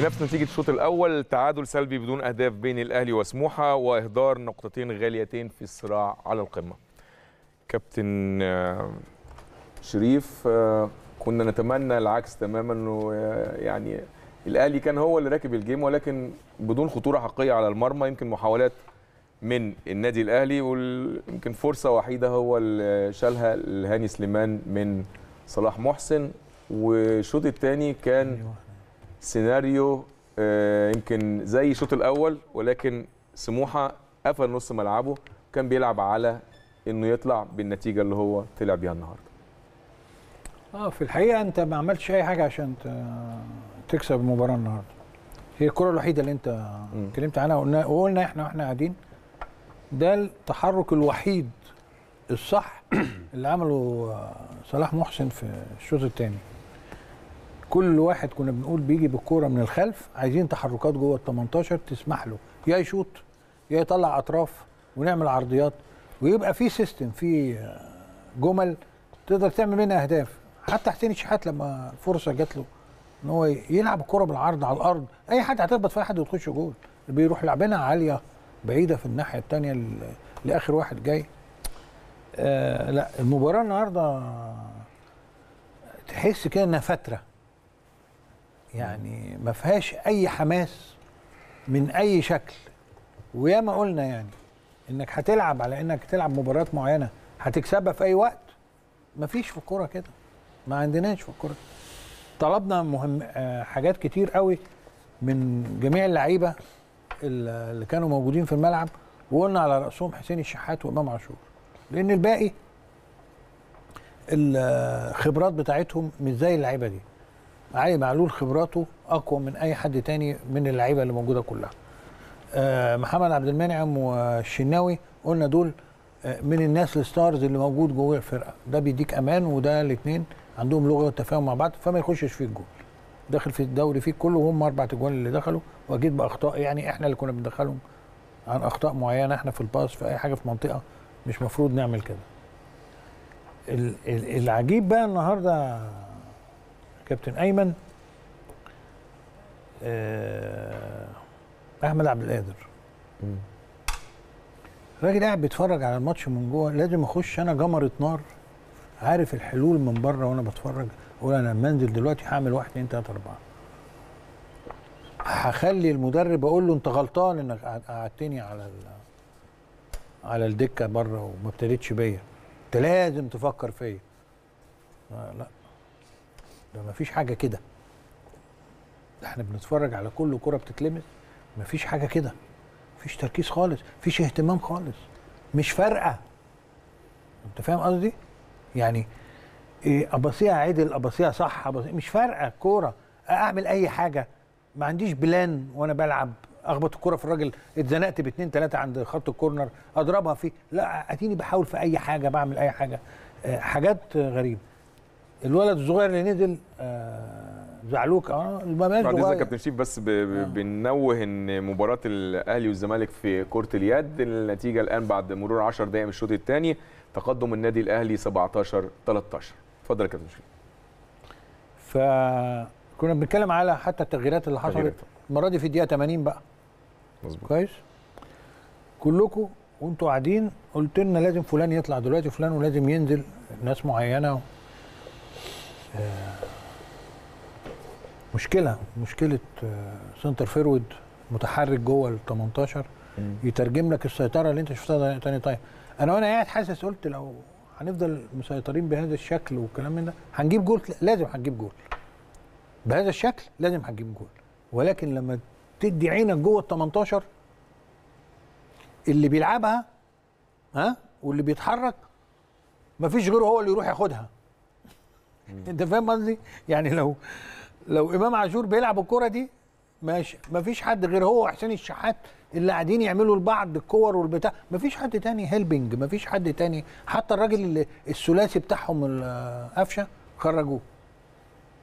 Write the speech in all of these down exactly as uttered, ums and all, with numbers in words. بنفس نتيجة الشوط الأول، تعادل سلبي بدون أهداف بين الأهلي وسموحة وإهدار نقطتين غاليتين في الصراع على القمة. كابتن شريف، كنا نتمنى العكس تماما، انه يعني الأهلي كان هو اللي راكب الجيم ولكن بدون خطورة حقيقية على المرمى، يمكن محاولات من النادي الأهلي ويمكن فرصة وحيدة هو اللي شالها الهاني سليمان من صلاح محسن. والشوط الثاني كان سيناريو يمكن زي الشوط الأول، ولكن سموحة قفل نص ملعبه وكان بيلعب على إنه يطلع بالنتيجة اللي هو طلع بيها النهارده. اه في الحقيقة أنت ما عملتش أي حاجة عشان تكسب المباراة النهارده. هي الكرة الوحيدة اللي أنت اتكلمت عنها وقلنا وقلنا إحنا وإحنا قاعدين ده التحرك الوحيد الصح اللي عمله صلاح محسن في الشوط الثاني. كل واحد كنا بنقول بيجي بالكوره من الخلف، عايزين تحركات جوه التمنتاشر تسمح له يا يشوط يا يطلع اطراف ونعمل عرضيات ويبقى في سيستم، في جمل تقدر تعمل منها اهداف. حتى حسين الشحات لما الفرصه جات له ان هو يلعب الكوره بالعرض على الارض، اي حد هتخبط في اي حد وتخش جول، بيروح لعبنا عاليه بعيده في الناحيه الثانيه لاخر واحد جاي. آه لا المباراه النهارده تحس كده انها فتره، يعني ما فيهاش اي حماس من اي شكل. وياما قلنا يعني انك هتلعب على انك تلعب مباريات معينه هتكسبها في اي وقت، ما فيش في الكوره كده، ما عندناش في الكوره. طلبنا مهم حاجات كتير قوي من جميع اللعيبه اللي كانوا موجودين في الملعب، وقلنا على راسهم حسين الشحات وامام عاشور، لان الباقي الخبرات بتاعتهم مش زي اللعيبه دي. علي معلول خبراته اقوى من اي حد تاني من اللعيبه اللي موجوده كلها. أه محمد عبد المنعم والشناوي قلنا دول من الناس الستارز اللي موجود جوه الفرقه، ده بيديك امان، وده الاثنين عندهم لغه وتفاهم مع بعض، فما يخشش فيه الجول. داخل في الدوري فيه كله وهم اربع اجوان اللي دخلوا، واكيد باخطاء يعني احنا اللي كنا بندخلهم عن اخطاء معينه، احنا في الباس في اي حاجه في منطقه مش مفروض نعمل كده. العجيب بقى النهارده كابتن ايمن، احمد عبد القادر الراجل قاعد بيتفرج على الماتش من جوه. لازم اخش انا جمره نار، عارف الحلول من بره وانا بتفرج، اقول انا لما انزل دلوقتي هعمل واحد اتنين تلاته اربعه، هخلي المدرب اقول له انت غلطان انك قعدتني على على الدكه بره وما ابتديتش بيا، انت لازم تفكر فيا. لا ده ما فيش حاجه كده، احنا بنتفرج على كل كره بتتلمس، ما فيش حاجه كده، ما فيش تركيز خالص، ما فيش اهتمام خالص، مش فارقه. انت فاهم قصدي؟ يعني إيه ابصيها عدل، ابصيها صح، أبصيها مش فارقه الكوره، اعمل اي حاجه، ما عنديش بلان وانا بلعب، اخبط الكوره في الراجل، اتزنقت باتنين تلاته عند خط الكورنر اضربها فيه، لا اديني بحاول في اي حاجه، بعمل اي حاجه. أه حاجات غريبه. الولد الصغير اللي نزل آه زعلوك اه بعد اذنك يا كابتن شريف، بس بننوه ان مباراه الاهلي والزمالك في كره اليد، النتيجه الان بعد مرور عشر دقائق من الشوط الثاني، تقدم النادي الاهلي سبعتاشر تلتاشر. اتفضل يا كابتن شريف. فكنا بنتكلم على حتى التغييرات اللي حصلت المره دي في الدقيقه تمانين بقى. مظبوط. كويس؟ كلكم وانتم قاعدين قلت لنا لازم فلان يطلع دلوقتي وفلان ولازم ينزل ناس معينه. مشكلة مشكلة سنتر فيرود متحرك جوه ال تمنتاشر يترجم لك السيطرة اللي أنت شفتها تاني. طيب أنا وأنا قاعد حاسس قلت لو هنفضل مسيطرين بهذا الشكل والكلام من ده هنجيب جول، لازم هنجيب جول بهذا الشكل، لازم هنجيب جول. ولكن لما تدي عينك جوه ال تمنتاشر اللي بيلعبها ها واللي بيتحرك مفيش غيره هو اللي يروح ياخدها. انت فاهم قصدي؟ يعني لو لو امام عاشور بيلعب الكوره دي ماشي، مفيش حد غير هو وحسين الشحات اللي قاعدين يعملوا لبعض الكور والبتاع، مفيش حد تاني هيلبنج، مفيش حد تاني. حتى الراجل اللي الثلاثي بتاعهم قفشه خرجوه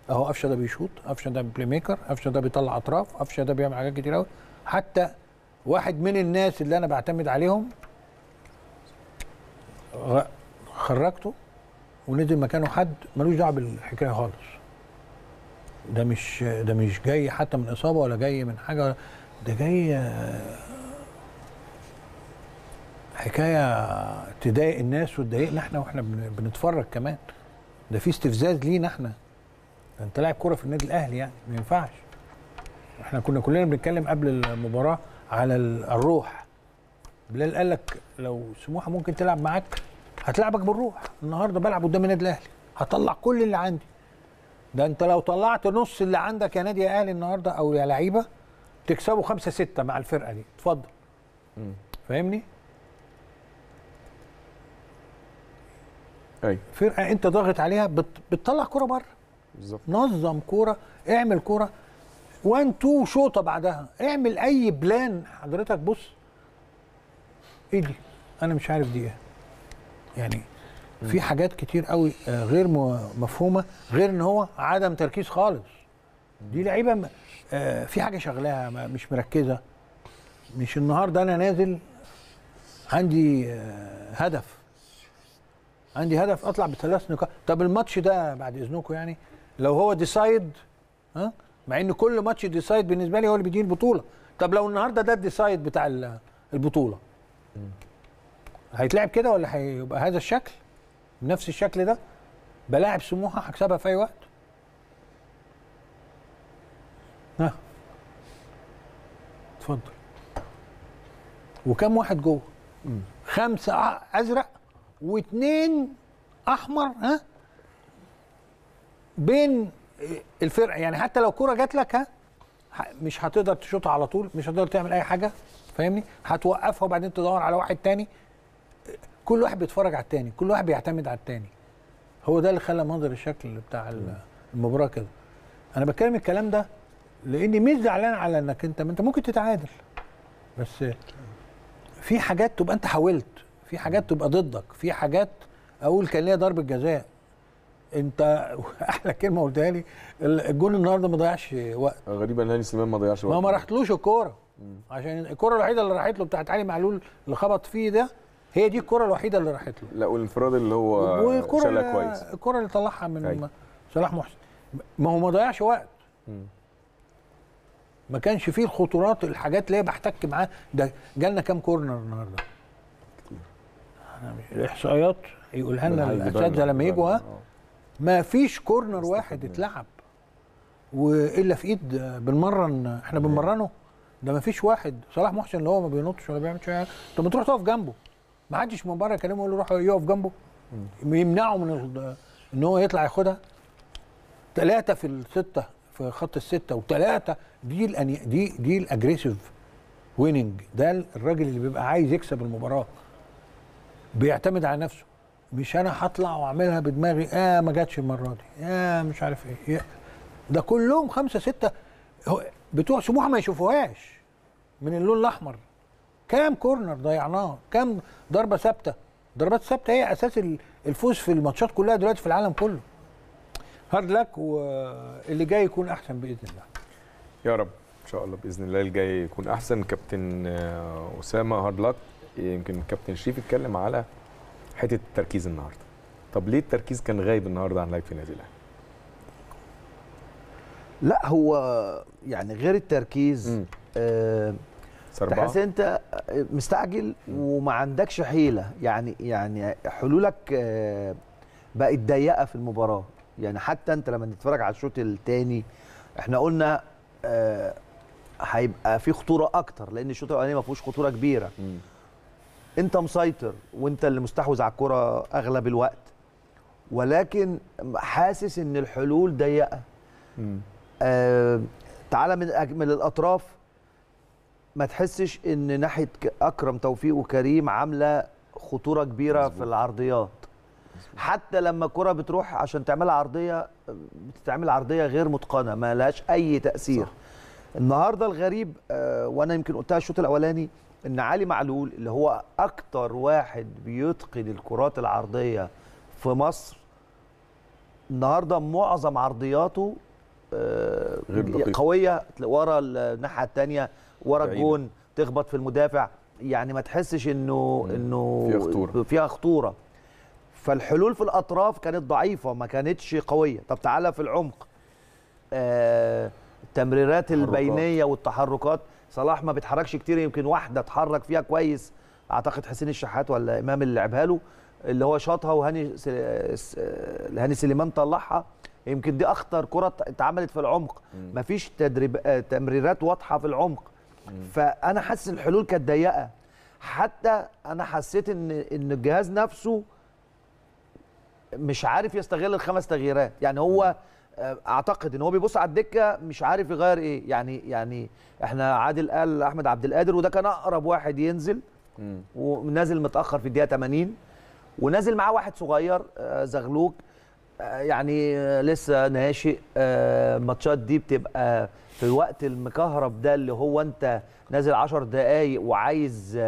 اهو، قفشه ده بيشوط، قفشه ده بلاي ميكر، قفشه ده بيطلع اطراف، قفشه ده بيعمل حاجات كتير قوي. حتى واحد من الناس اللي انا بعتمد عليهم خرجته ونزل مكانه حد ملوش دعوه بالحكايه خالص. ده مش ده مش جاي حتى من اصابه ولا جاي من حاجه، ده جاي حكايه تضايق الناس وتضايقنا احنا واحنا بنتفرج كمان. ده في استفزاز لينا احنا، ده انت لاعب كوره في النادي الاهلي يعني ما ينفعش. احنا كنا كلنا بنتكلم قبل المباراه على الروح. بلال قال لك لو سموحه ممكن تلعب معاك هتلعبك بالروح. النهارده بلعب قدام النادي الاهلي هطلع كل اللي عندي. ده انت لو طلعت نص اللي عندك يا نادي يا اهلي النهارده او يا لعيبه تكسبه خمسه سته مع الفرقه دي، اتفضل. فاهمني؟ ايوه. فرقه انت ضاغط عليها بتطلع كوره بره. بالظبط. نظم كوره، اعمل كوره وان تو شوطه بعدها، اعمل اي بلان حضرتك. بص ايه دي؟ انا مش عارف دي ايه. يعني في حاجات كتير قوي غير مفهومه، غير ان هو عدم تركيز خالص. دي لعيبه في حاجه شغلاها مش مركزه. مش النهارده انا نازل عندي هدف، عندي هدف اطلع بثلاث نقاط. طب الماتش ده بعد اذنكم يعني لو هو ديسايد، ها، مع ان كل ماتش ديسايد بالنسبه لي هو اللي بيديني البطوله. طب لو النهارده ده الديسايد بتاع البطوله هيتلعب كده ولا هيبقى هذا الشكل؟ بنفس الشكل ده بلاعب سموحه هكسبها في اي وقت. ها اتفضل. وكم واحد جوه؟ خمسه ازرق واثنين احمر، ها، بين الفرقه. يعني حتى لو كرة جات لك، ها، مش هتقدر تشوطها على طول، مش هتقدر تعمل اي حاجه، فاهمني؟ هتوقفها وبعدين تدور على واحد تاني. كل واحد بيتفرج على التاني، كل واحد بيعتمد على التاني. هو ده اللي خلى منظر الشكل بتاع المباراه كده. انا بتكلم الكلام ده لاني مش زعلان على انك انت، ما انت ممكن تتعادل، بس في حاجات تبقى انت حاولت، في حاجات تبقى ضدك، في حاجات. اقول كان ليا ضربه جزاء، انت احلى كلمه قلتها لي، الجون النهارده ما ضيعش وقت. غريبه ان هاني سليمان ما ضيعش وقت، ما ما راحتلوش الكوره، عشان الكوره الوحيده اللي راحت له بتاعت علي معلول اللي خبط فيه ده، هي دي الكره الوحيده اللي راحت له. لا، والانفراد اللي هو شالها كويس، الكره اللي طلعها من صلاح محسن، ما هو ما ضيعش وقت. مم. ما كانش فيه الخطورات، الحاجات اللي هي بحتك معاه. ده جالنا كام كورنر النهارده؟ الاحصائيات يقولها لنا الاساتذه لما يجوا، ما فيش كورنر واحد اتلعب والا في ايد بنمرن، احنا بنمرنه. ده ما فيش واحد. صلاح محسن اللي هو ما بينطش ولا بيعمل شيء، طب ما تروح تقف جنبه. ما حدش من بره كلامه يقول له روح يقف جنبه، يمنعه من ان هو يطلع ياخدها. ثلاثه في السته في خط السته وثلاثه، دي الأني... دي دي الاجريسيف ويننج. ده الراجل اللي بيبقى عايز يكسب المباراه، بيعتمد على نفسه. مش انا هطلع واعملها بدماغي، اه ما جاتش المره دي، اه مش عارف ايه. ده كلهم خمسه سته بتوع سموحه ما يشوفوهاش من اللون الاحمر. كام كورنر ضيعناه؟ كام ضربه ثابته؟ ضربات الثابته هي اساس الفوز في الماتشات كلها دلوقتي في العالم كله. هارد لك، واللي جاي يكون احسن باذن الله. يا رب ان شاء الله، باذن الله الجاي يكون احسن. كابتن اسامه، هارد لك. يمكن كابتن شريف اتكلم على حته التركيز النهارده. طب ليه التركيز كان غايب النهارده عن لعيبه النادي الاهلي؟ لا هو يعني غير التركيز، آه تحس انت مستعجل وما عندكش حيله. يعني يعني حلولك آه بقت ضيقه في المباراه. يعني حتى انت لما نتفرج على الشوط الثاني احنا قلنا آه هيبقى في خطوره اكتر، لان الشوط الاولاني ما فيهوش خطوره كبيره. م. انت مسيطر وانت اللي مستحوذ على الكره اغلب الوقت، ولكن حاسس ان الحلول ضيقه. آه تعالى من من الاطراف ما تحسش ان ناحيه اكرم توفيق وكريم عامله خطوره كبيره. مزبوط. في العرضيات. مزبوط. حتى لما الكره بتروح عشان تعملها عرضيه، بتتعمل عرضيه غير متقنه ما لهاش اي تاثير. صح. النهارده الغريب آه وانا يمكن قلتها الشوط الاولاني، ان علي معلول اللي هو اكتر واحد بيتقن الكرات العرضيه في مصر، النهارده معظم عرضياته آه قويه ورا الناحيه الثانيه، ورا الجون، تخبط في المدافع. يعني ما تحسش انه انه فيها خطوره، فيها خطوره. فالحلول في الاطراف كانت ضعيفه، ما كانتش قويه. طب تعالى في العمق، التمريرات البينيه والتحركات. صلاح ما بيتحركش كتير، يمكن واحده اتحرك فيها كويس اعتقد حسين الشحات ولا امام اللي لعبها له، اللي هو شاطها وهاني هاني سليمان طلعها، يمكن دي اخطر كره اتعملت في العمق. ما فيش تدريب تمريرات واضحه في العمق. فانا حاسس الحلول كانت ضيقه، حتى انا حسيت ان ان الجهاز نفسه مش عارف يستغل الخمس تغييرات. يعني هو اعتقد ان هو بيبص على الدكه مش عارف يغير ايه. يعني يعني احنا عادل قال احمد عبد القادر، وده كان اقرب واحد ينزل ونازل متاخر في الدقيقه ثمانين، ونازل معاه واحد صغير زغلوك يعني لسه ناشئ. الماتشات دي بتبقى في الوقت المكهرب ده، اللي هو انت نازل عشر دقايق وعايز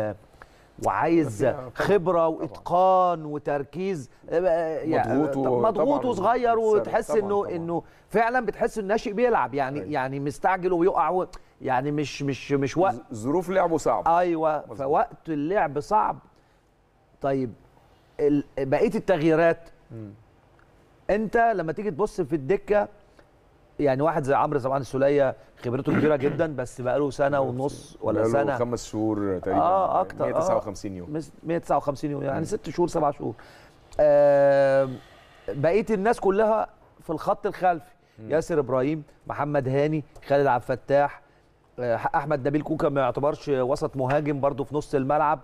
وعايز خبره واتقان وتركيز، يعني مضغوط وصغير، وتحس انه انه فعلا بتحس الناشئ بيلعب يعني أيوة. يعني مستعجل وبيقع، يعني مش مش مش وقت ظروف لعبه صعبه. ايوه مزبوط. فوقت اللعب صعب. طيب بقيه التغييرات م. انت لما تيجي تبص في الدكه، يعني واحد زي عمرو طبعا السوليه خبرته كبيره جدا، بس بقاله سنه ونص ولا بقاله سنه بقاله خمس شهور تقريبا، اه اكتر، مئة وتسعة وخمسين يوم مئة وتسعة وخمسين يوم يعني ست شهور سبع شهور. آه بقيه الناس كلها في الخط الخلفي، ياسر ابراهيم، محمد هاني، خالد عبد الفتاح، آه احمد نبيل كوكا ما يعتبرش وسط، مهاجم برده في نص الملعب،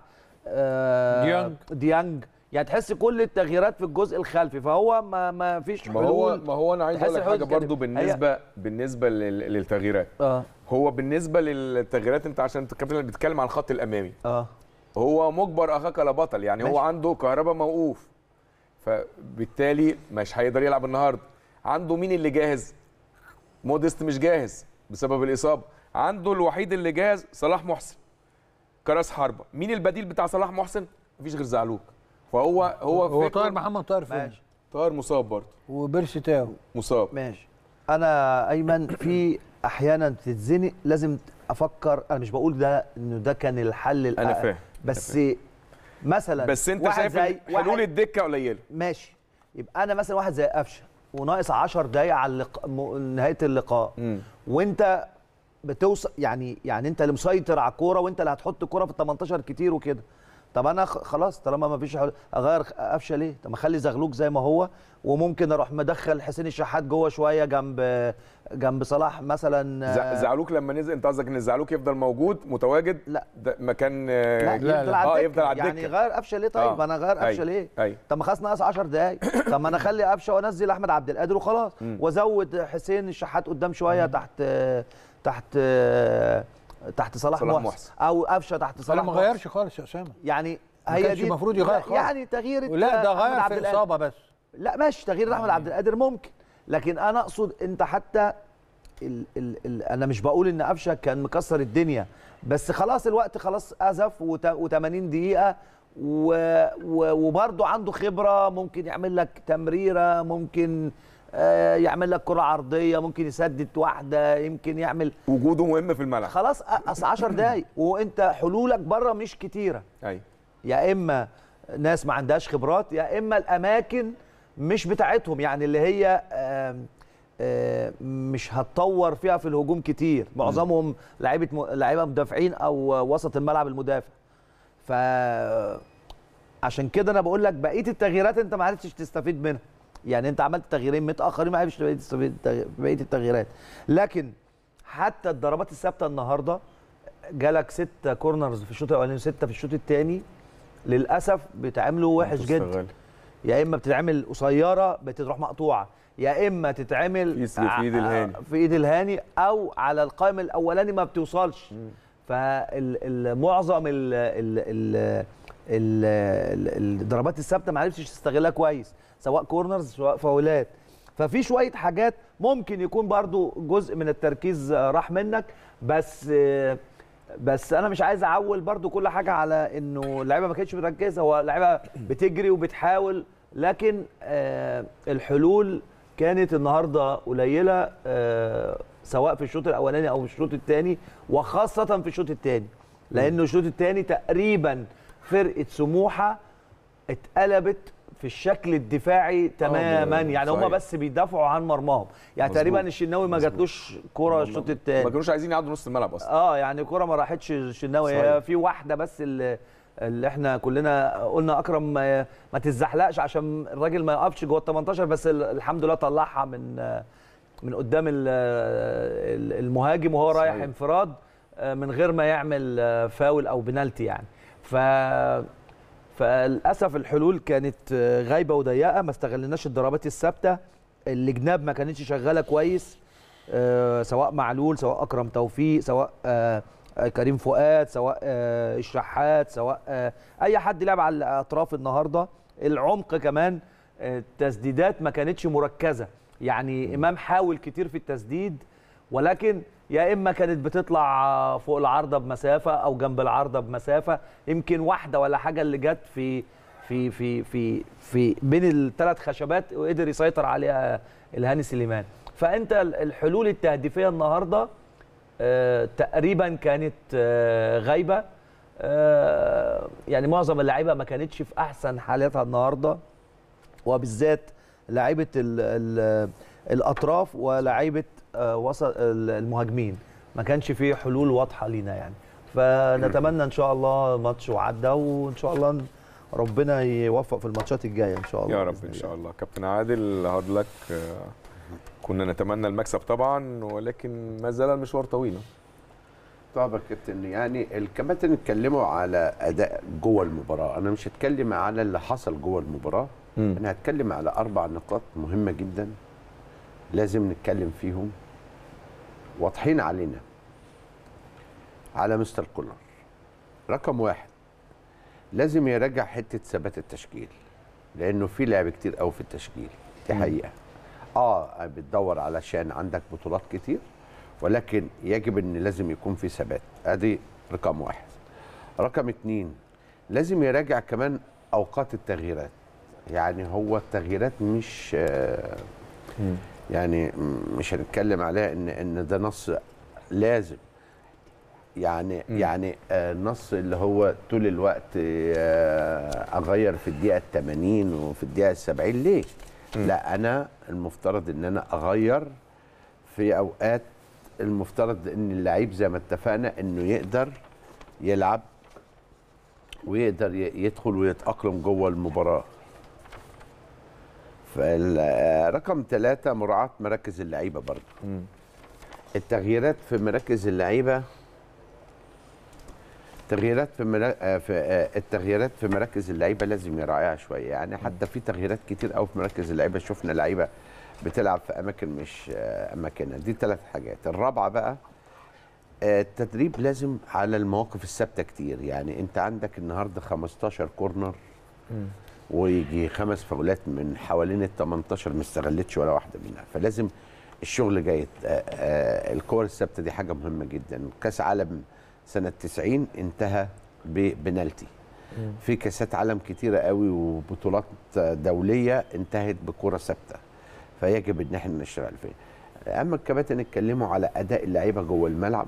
آه ديانج ديانج يعني تحس كل التغييرات في الجزء الخلفي. فهو ما ما فيش حلول. ما هو ما هو انا عايز اقول لك حاجه برضه بالنسبه هي... بالنسبه للتغييرات آه. هو بالنسبه للتغييرات انت عشان تتكلم بتتكلم عن الخط الامامي اه هو مجبر اخاك لبطل، يعني ماشي. هو عنده كهرباء موقوف، فبالتالي مش هيقدر يلعب النهارده. عنده مين اللي جاهز؟ موديست مش جاهز بسبب الاصابه. عنده الوحيد اللي جاهز صلاح محسن كراس حربه. مين البديل بتاع صلاح محسن؟ مفيش غير زعلوك. فهو هو هو طاهر محمد طاهر فين؟ طاهر مصاب برضه، وبيرسي تاو مصاب. ماشي. انا ايمن في احيانا بتتزنق، لازم افكر. انا مش بقول ده انه ده كان الحل الأقل. انا فاهم، بس أنا فاهم. مثلا بس انت شايف حلول الدكه قليله، ماشي. يبقى انا مثلا واحد زي قفشه وناقص عشر دقايق على اللق... م... نهايه اللقاء م. وانت بتوصل، يعني يعني انت اللي مسيطر على الكوره، وانت اللي هتحط الكوره في ال تمنتاشر كتير وكده. طب انا خلاص طالما ما فيش حل... اغير قفشه ليه؟ طب ما اخلي زغلوك زي ما هو، وممكن اروح مدخل حسين الشحات جوه شويه جنب جنب صلاح مثلا. زعلوك لما نزل، انت قصدك ان زعلوك يفضل موجود متواجد؟ لا مكان لا, لا, لا. اه يفضل على الدكه. يعني غير قفشه ليه؟ طيب آه. انا غير قفشه ليه؟ أي. طب ما خلاص ناقص عشر دقائق، طب ما انا اخلي قفشه وانزل احمد عبد القادر وخلاص، وازود حسين الشحات قدام شويه تحت تحت تحت صلاح, صلاح محسن. محسن او قفشه تحت صلاح محسن. ما غيرش خالص يا اسامه، يعني هي دي المفروض يغير خالص. يعني تغيير لا ده غير في الاصابه بس، لا ماشي تغيير احمد عبد القادر ممكن، لكن انا اقصد انت حتى ال ال ال انا مش بقول ان قفشه كان مكسر الدنيا، بس خلاص الوقت خلاص ازف وتمانين دقيقه، وبرده عنده خبره، ممكن يعمل لك تمريره، ممكن يعمل لك كره عرضيه، ممكن يسدد واحده، يمكن يعمل. وجوده مهم في الملعب. خلاص اصل عشر دقايق وانت حلولك بره مش كتيره. ايوه. يا اما ناس ما عندهاش خبرات، يا اما الاماكن مش بتاعتهم، يعني اللي هي آم آم مش هتطور فيها في الهجوم كتير، معظمهم لعيبه لعيبه مدافعين او وسط الملعب المدافع. ف عشان كده انا بقول لك بقيه التغييرات انت ما عرفتش تستفيد منها. يعني انت عملت تغييرين متاخرين ما عرفتش بقيه التغييرات. لكن حتى الضربات الثابته النهارده جالك ستة كورنرز في الشوط الاولاني وسته في الشوط الثاني، للاسف بتعملوا وحش جدا. يا اما بتتعمل قصيره بتروح مقطوعه، يا اما تتعمل في ايد الهاني في ايد الهاني او على القائم الاولاني ما بتوصلش. فمعظم الضربات الثابته ما عرفتش تستغلها كويس، سواء كورنرز سواء فاولات. ففي شويه حاجات ممكن يكون برضو جزء من التركيز راح منك، بس بس انا مش عايز اعول برضو كل حاجه على انه اللعيبه ما كانتش مركزه. هو اللعيبه بتجري وبتحاول، لكن الحلول كانت النهارده قليله، سواء في الشوط الاولاني او في الشوط الثاني، وخاصه في الشوط الثاني، لانه الشوط الثاني تقريبا فرقه سموحه اتقلبت في الشكل الدفاعي تماما، يعني هم بس بيدافعوا عن مرماهم، يعني مزبوط. تقريبا الشناوي ما جاتلوش كوره الشوط الثاني، ما كانوش عايزين يعدوا نص الملعب اصلا، اه يعني كوره ما راحتش الشناوي، في واحده بس اللي اللي احنا كلنا قلنا اكرم ما تتزحلقش عشان الراجل ما يقفش جوه ال تمنتاشر، بس الحمد لله طلعها من من قدام المهاجم وهو رايح انفراد من غير ما يعمل فاول او بنالتي يعني. ف فللاسف الحلول كانت غايبه وضيقه، ما استغلناش الضربات الثابته، الجناب ما كانتش شغاله كويس سواء معلول سواء اكرم توفيق سواء كريم فؤاد سواء الشحات سواء اي حد لعب على الاطراف النهارده. العمق كمان التسديدات ما كانتش مركزه، يعني امام حاول كتير في التسديد ولكن يا اما كانت بتطلع فوق العارضه بمسافه او جنب العارضه بمسافه، يمكن واحده ولا حاجه اللي جت في في في في في بين الثلاث خشبات وقدر يسيطر عليها الهاني سليمان. فانت الحلول التهديفيه النهارده آه تقريبا كانت آه غايبه، آه يعني معظم اللعيبه ما كانتش في احسن حالاتها النهارده، وبالذات لعيبه الاطراف ولاعيبه آه وسط المهاجمين، ما كانش فيه حلول واضحه لينا يعني. فنتمنى ان شاء الله ماتش وعدى، وان شاء الله ربنا يوفق في الماتشات الجايه ان شاء الله يا رب. ان شاء الله كابتن عادل هارد لك، كنا نتمنى المكسب طبعا ولكن ما زال المشوار طويل. طبعا كابتن، يعني الكباتن اتكلموا على اداء جوه المباراه، انا مش هتكلم على اللي حصل جوه المباراه، م. انا هتكلم على اربع نقاط مهمه جدا لازم نتكلم فيهم واضحين علينا على مستر كولر. رقم واحد، لازم يراجع حته ثبات التشكيل، لانه في لعب كتير قوي في التشكيل دي حقيقه. اه بتدور علشان عندك بطولات كتير، ولكن يجب ان لازم يكون في ثبات، ادي رقم واحد. رقم اتنين، لازم يراجع كمان اوقات التغييرات، يعني هو التغييرات مش آه يعني مش هنتكلم عليها ان ان ده نص لازم، يعني م. يعني النص اللي هو طول الوقت آه اغير في الدقيقه التمانين وفي الدقيقه السبعين ليه؟ م. لا، انا المفترض ان انا اغير في اوقات، المفترض ان اللعيب زي ما اتفقنا انه يقدر يلعب ويقدر يدخل ويتاقلم جوه المباراه. رقم ثلاثة، مراعاة مراكز اللعيبة برضه. التغييرات في مراكز اللعيبة، التغييرات في, مرا... في التغييرات في مراكز اللعيبة لازم يراعيها شوية، يعني حتى في تغييرات كتير قوي في مراكز اللعيبة، شفنا لعيبة بتلعب في أماكن مش أماكنها، دي ثلاث حاجات. الرابعة بقى، التدريب لازم على المواقف الثابتة كتير، يعني أنت عندك النهاردة خمستاشر كورنر م. ويجي خمس فاولات من حوالين ال تمنتاشر ما استغلتش ولا واحده منها، فلازم الشغل جاي. الكور الثابته دي حاجه مهمه جدا. كاس عالم سنه تسعين انتهى ببنالتي. في كاسات عالم كتيره قوي وبطولات دوليه انتهت بكوره ثابته. فيجب ان احنا نشتغل فيها. اما الكباتن اتكلموا على اداء اللعيبه جوه الملعب.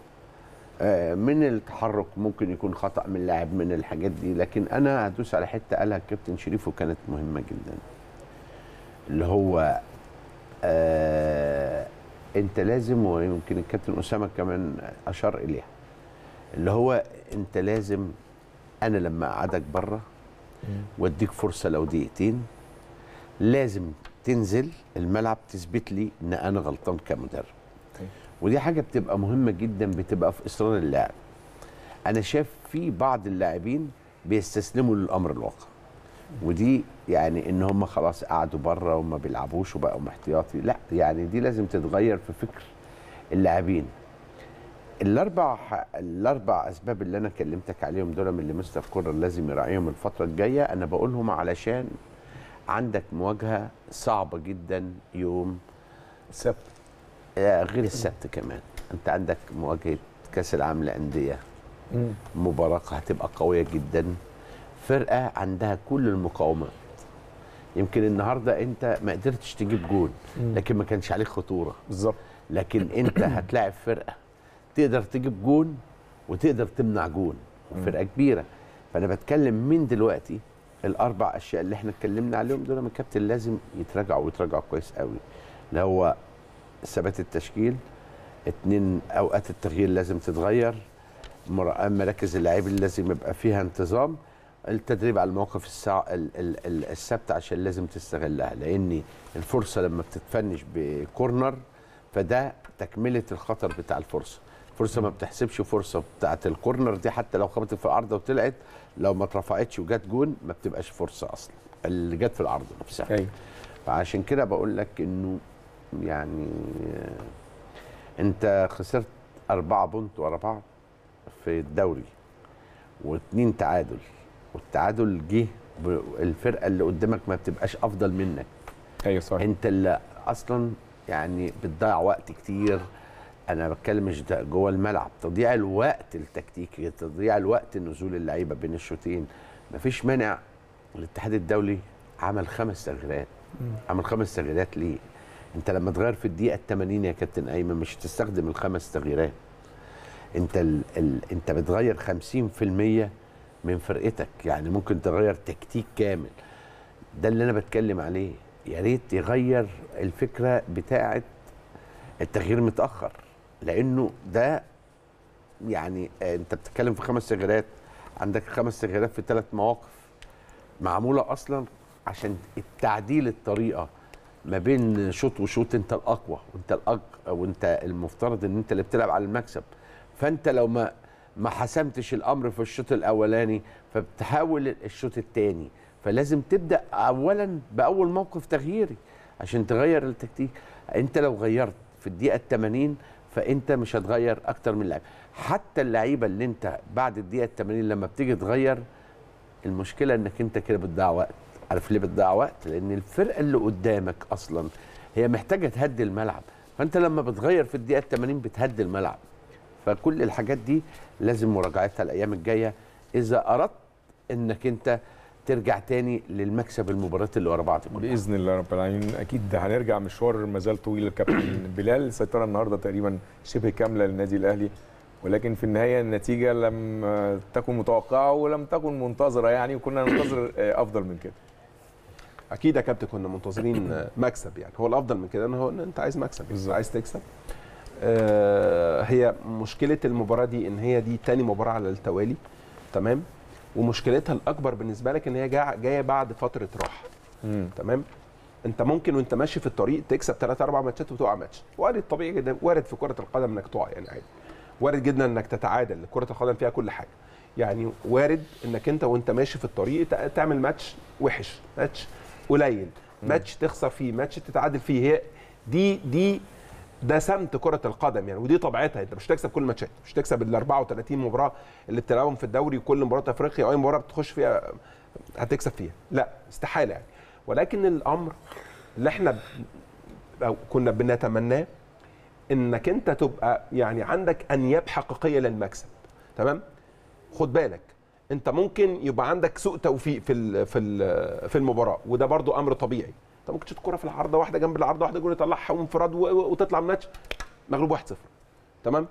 من التحرك ممكن يكون خطأ من لاعب من الحاجات دي، لكن أنا هدوس على حتة قالها الكابتن شريف وكانت مهمة جدا، اللي هو آه أنت لازم، ويمكن الكابتن أسامة كمان أشار إليها، اللي هو أنت لازم، أنا لما أقعدك بره وأديك فرصة لو دقيقتين لازم تنزل الملعب تثبت لي إن أنا غلطان كمدرب. ودي حاجه بتبقى مهمه جدا، بتبقى في اصرار اللاعب. انا شايف في بعض اللاعبين بيستسلموا للامر الواقع، ودي يعني ان هم خلاص قعدوا بره وما بيلعبوش وبقوا احتياطي، لا يعني دي لازم تتغير في فكر اللاعبين. الاربع الاربع اسباب اللي انا كلمتك عليهم دول من اللي مستر كولر لازم يراعيهم الفتره الجايه، انا بقولهم علشان عندك مواجهه صعبه جدا يوم السبت، غير السبت كمان انت عندك مواجهه كاس العالم للانديه، مباراه هتبقى قويه جدا، فرقه عندها كل المقاومات. يمكن النهارده انت ما قدرتش تجيب جول لكن ما كانش عليك خطوره بالظبط، لكن انت هتلاعب فرقه تقدر تجيب جول وتقدر تمنع جول، وفرقه كبيره. فانا بتكلم من دلوقتي الاربع اشياء اللي احنا اتكلمنا عليهم دول من الكابتن لازم يتراجعوا ويتراجعوا كويس قوي، اللي هو ثبات التشكيل، اتنين اوقات التغيير لازم تتغير، مراكز اللاعبين اللي لازم يبقى فيها انتظام، التدريب على المواقف السا... الثابته عشان لازم تستغلها، لان الفرصه لما بتتفنش بكورنر فده تكمله الخطر بتاع الفرصه، الفرصه ما بتحسبش فرصه بتاعه الكورنر دي، حتى لو خبطت في العارضه وطلعت، لو ما اترفعتش وجت جون ما بتبقاش فرصه اصلا، اللي جت في العارضه نفسها. أيوة. فعشان كده بقول لك انه يعني انت خسرت أربعة بونت ورا بعض في الدوري واثنين تعادل، والتعادل جه الفرقه اللي قدامك ما بتبقاش افضل منك. ايوه صحيح. انت اللي اصلا يعني بتضيع وقت كتير، انا بتكلم مش جوه الملعب، تضييع الوقت التكتيكي، تضييع الوقت نزول اللعيبه بين الشوطين، مفيش مانع. الاتحاد الدولي عمل خمس تغييرات، عمل خمس تغييرات ليه؟ انت لما تغير في الدقيقه الثمانين يا كابتن ايمن مش هتستخدم الخمس تغييرات، انت ال... ال... انت بتغير خمسين في المية من فرقتك، يعني ممكن تغير تكتيك كامل. ده اللي انا بتكلم عليه، يا ريت يغير الفكره بتاعه التغيير متاخر، لانه ده يعني انت بتتكلم في خمس تغييرات، عندك خمس تغييرات في ثلاث مواقف معموله اصلا عشان التعديل الطريقه ما بين شوط وشوط، انت الاقوى وانت الاقوى وانت المفترض ان انت اللي بتلعب على المكسب، فانت لو ما ما حسمتش الامر في الشوط الاولاني فبتحاول الشوط الثاني، فلازم تبدا اولا باول موقف تغييري عشان تغير التكتيك. انت لو غيرت في الدقيقه الثمانين فانت مش هتغير اكتر من اللعيبه، حتى اللعيبه اللي انت بعد الدقيقه الثمانين لما بتيجي تغير، المشكله انك انت كده بتضيع وقت. عارف ليه بتضيع وقت؟ لان الفرقه اللي قدامك اصلا هي محتاجه تهدي الملعب، فانت لما بتغير في الدقيقه الثمانين بتهدي الملعب. فكل الحاجات دي لازم مراجعتها الايام الجايه اذا اردت انك انت ترجع تاني للمكسب المباريات اللي ورا بعض باذن الله رب العالمين. اكيد هنرجع مشوار ما زال طويل للكابتن بلال، سيطره النهارده تقريبا شبه كامله للنادي الاهلي، ولكن في النهايه النتيجه لم تكن متوقعه ولم تكن منتظره، يعني وكنا ننتظر افضل من كده. اكيد يا كابتن كنا منتظرين مكسب، يعني هو الافضل من كده ان هو انت عايز مكسب، انت عايز تكسب. هي مشكله المباراه دي ان هي دي تاني مباراه على التوالي، تمام، ومشكلتها الاكبر بالنسبه لك ان هي جايه بعد فتره راحه، تمام. انت ممكن وانت ماشي في الطريق تكسب ثلاثة أربعة ماتشات وتقع ماتش، وارد طبيعي جدا، وارد في كره القدم انك تقع، يعني عادي، وارد جدا انك تتعادل، كره القدم فيها كل حاجه، يعني وارد انك انت وانت ماشي في الطريق تعمل ماتش وحش، ماتش قليل، ماتش تخسر فيه، ماتش تتعادل فيه. هي دي دي ده سمت كرة القدم يعني، ودي طبيعتها. انت مش هتكسب كل الماتشات، مش هتكسب ال أربعة وثلاثين مباراة اللي بتلعبهم في الدوري وكل مباراة افريقيا، اي مباراة بتخش فيها هتكسب فيها، لا استحالة يعني. ولكن الامر اللي احنا أو كنا بنتمناه انك انت تبقى يعني عندك انياب حقيقية للمكسب، تمام؟ خد بالك انت ممكن يبقى عندك سوء توفيق في ال في ال في المباراة، وده برضو امر طبيعي. انت ممكن تشوط كوره في العارضه واحده جنب العارضه واحده جول يطلعها وانفراد وتطلع من ماتش مغلوب واحد صفر، تمام؟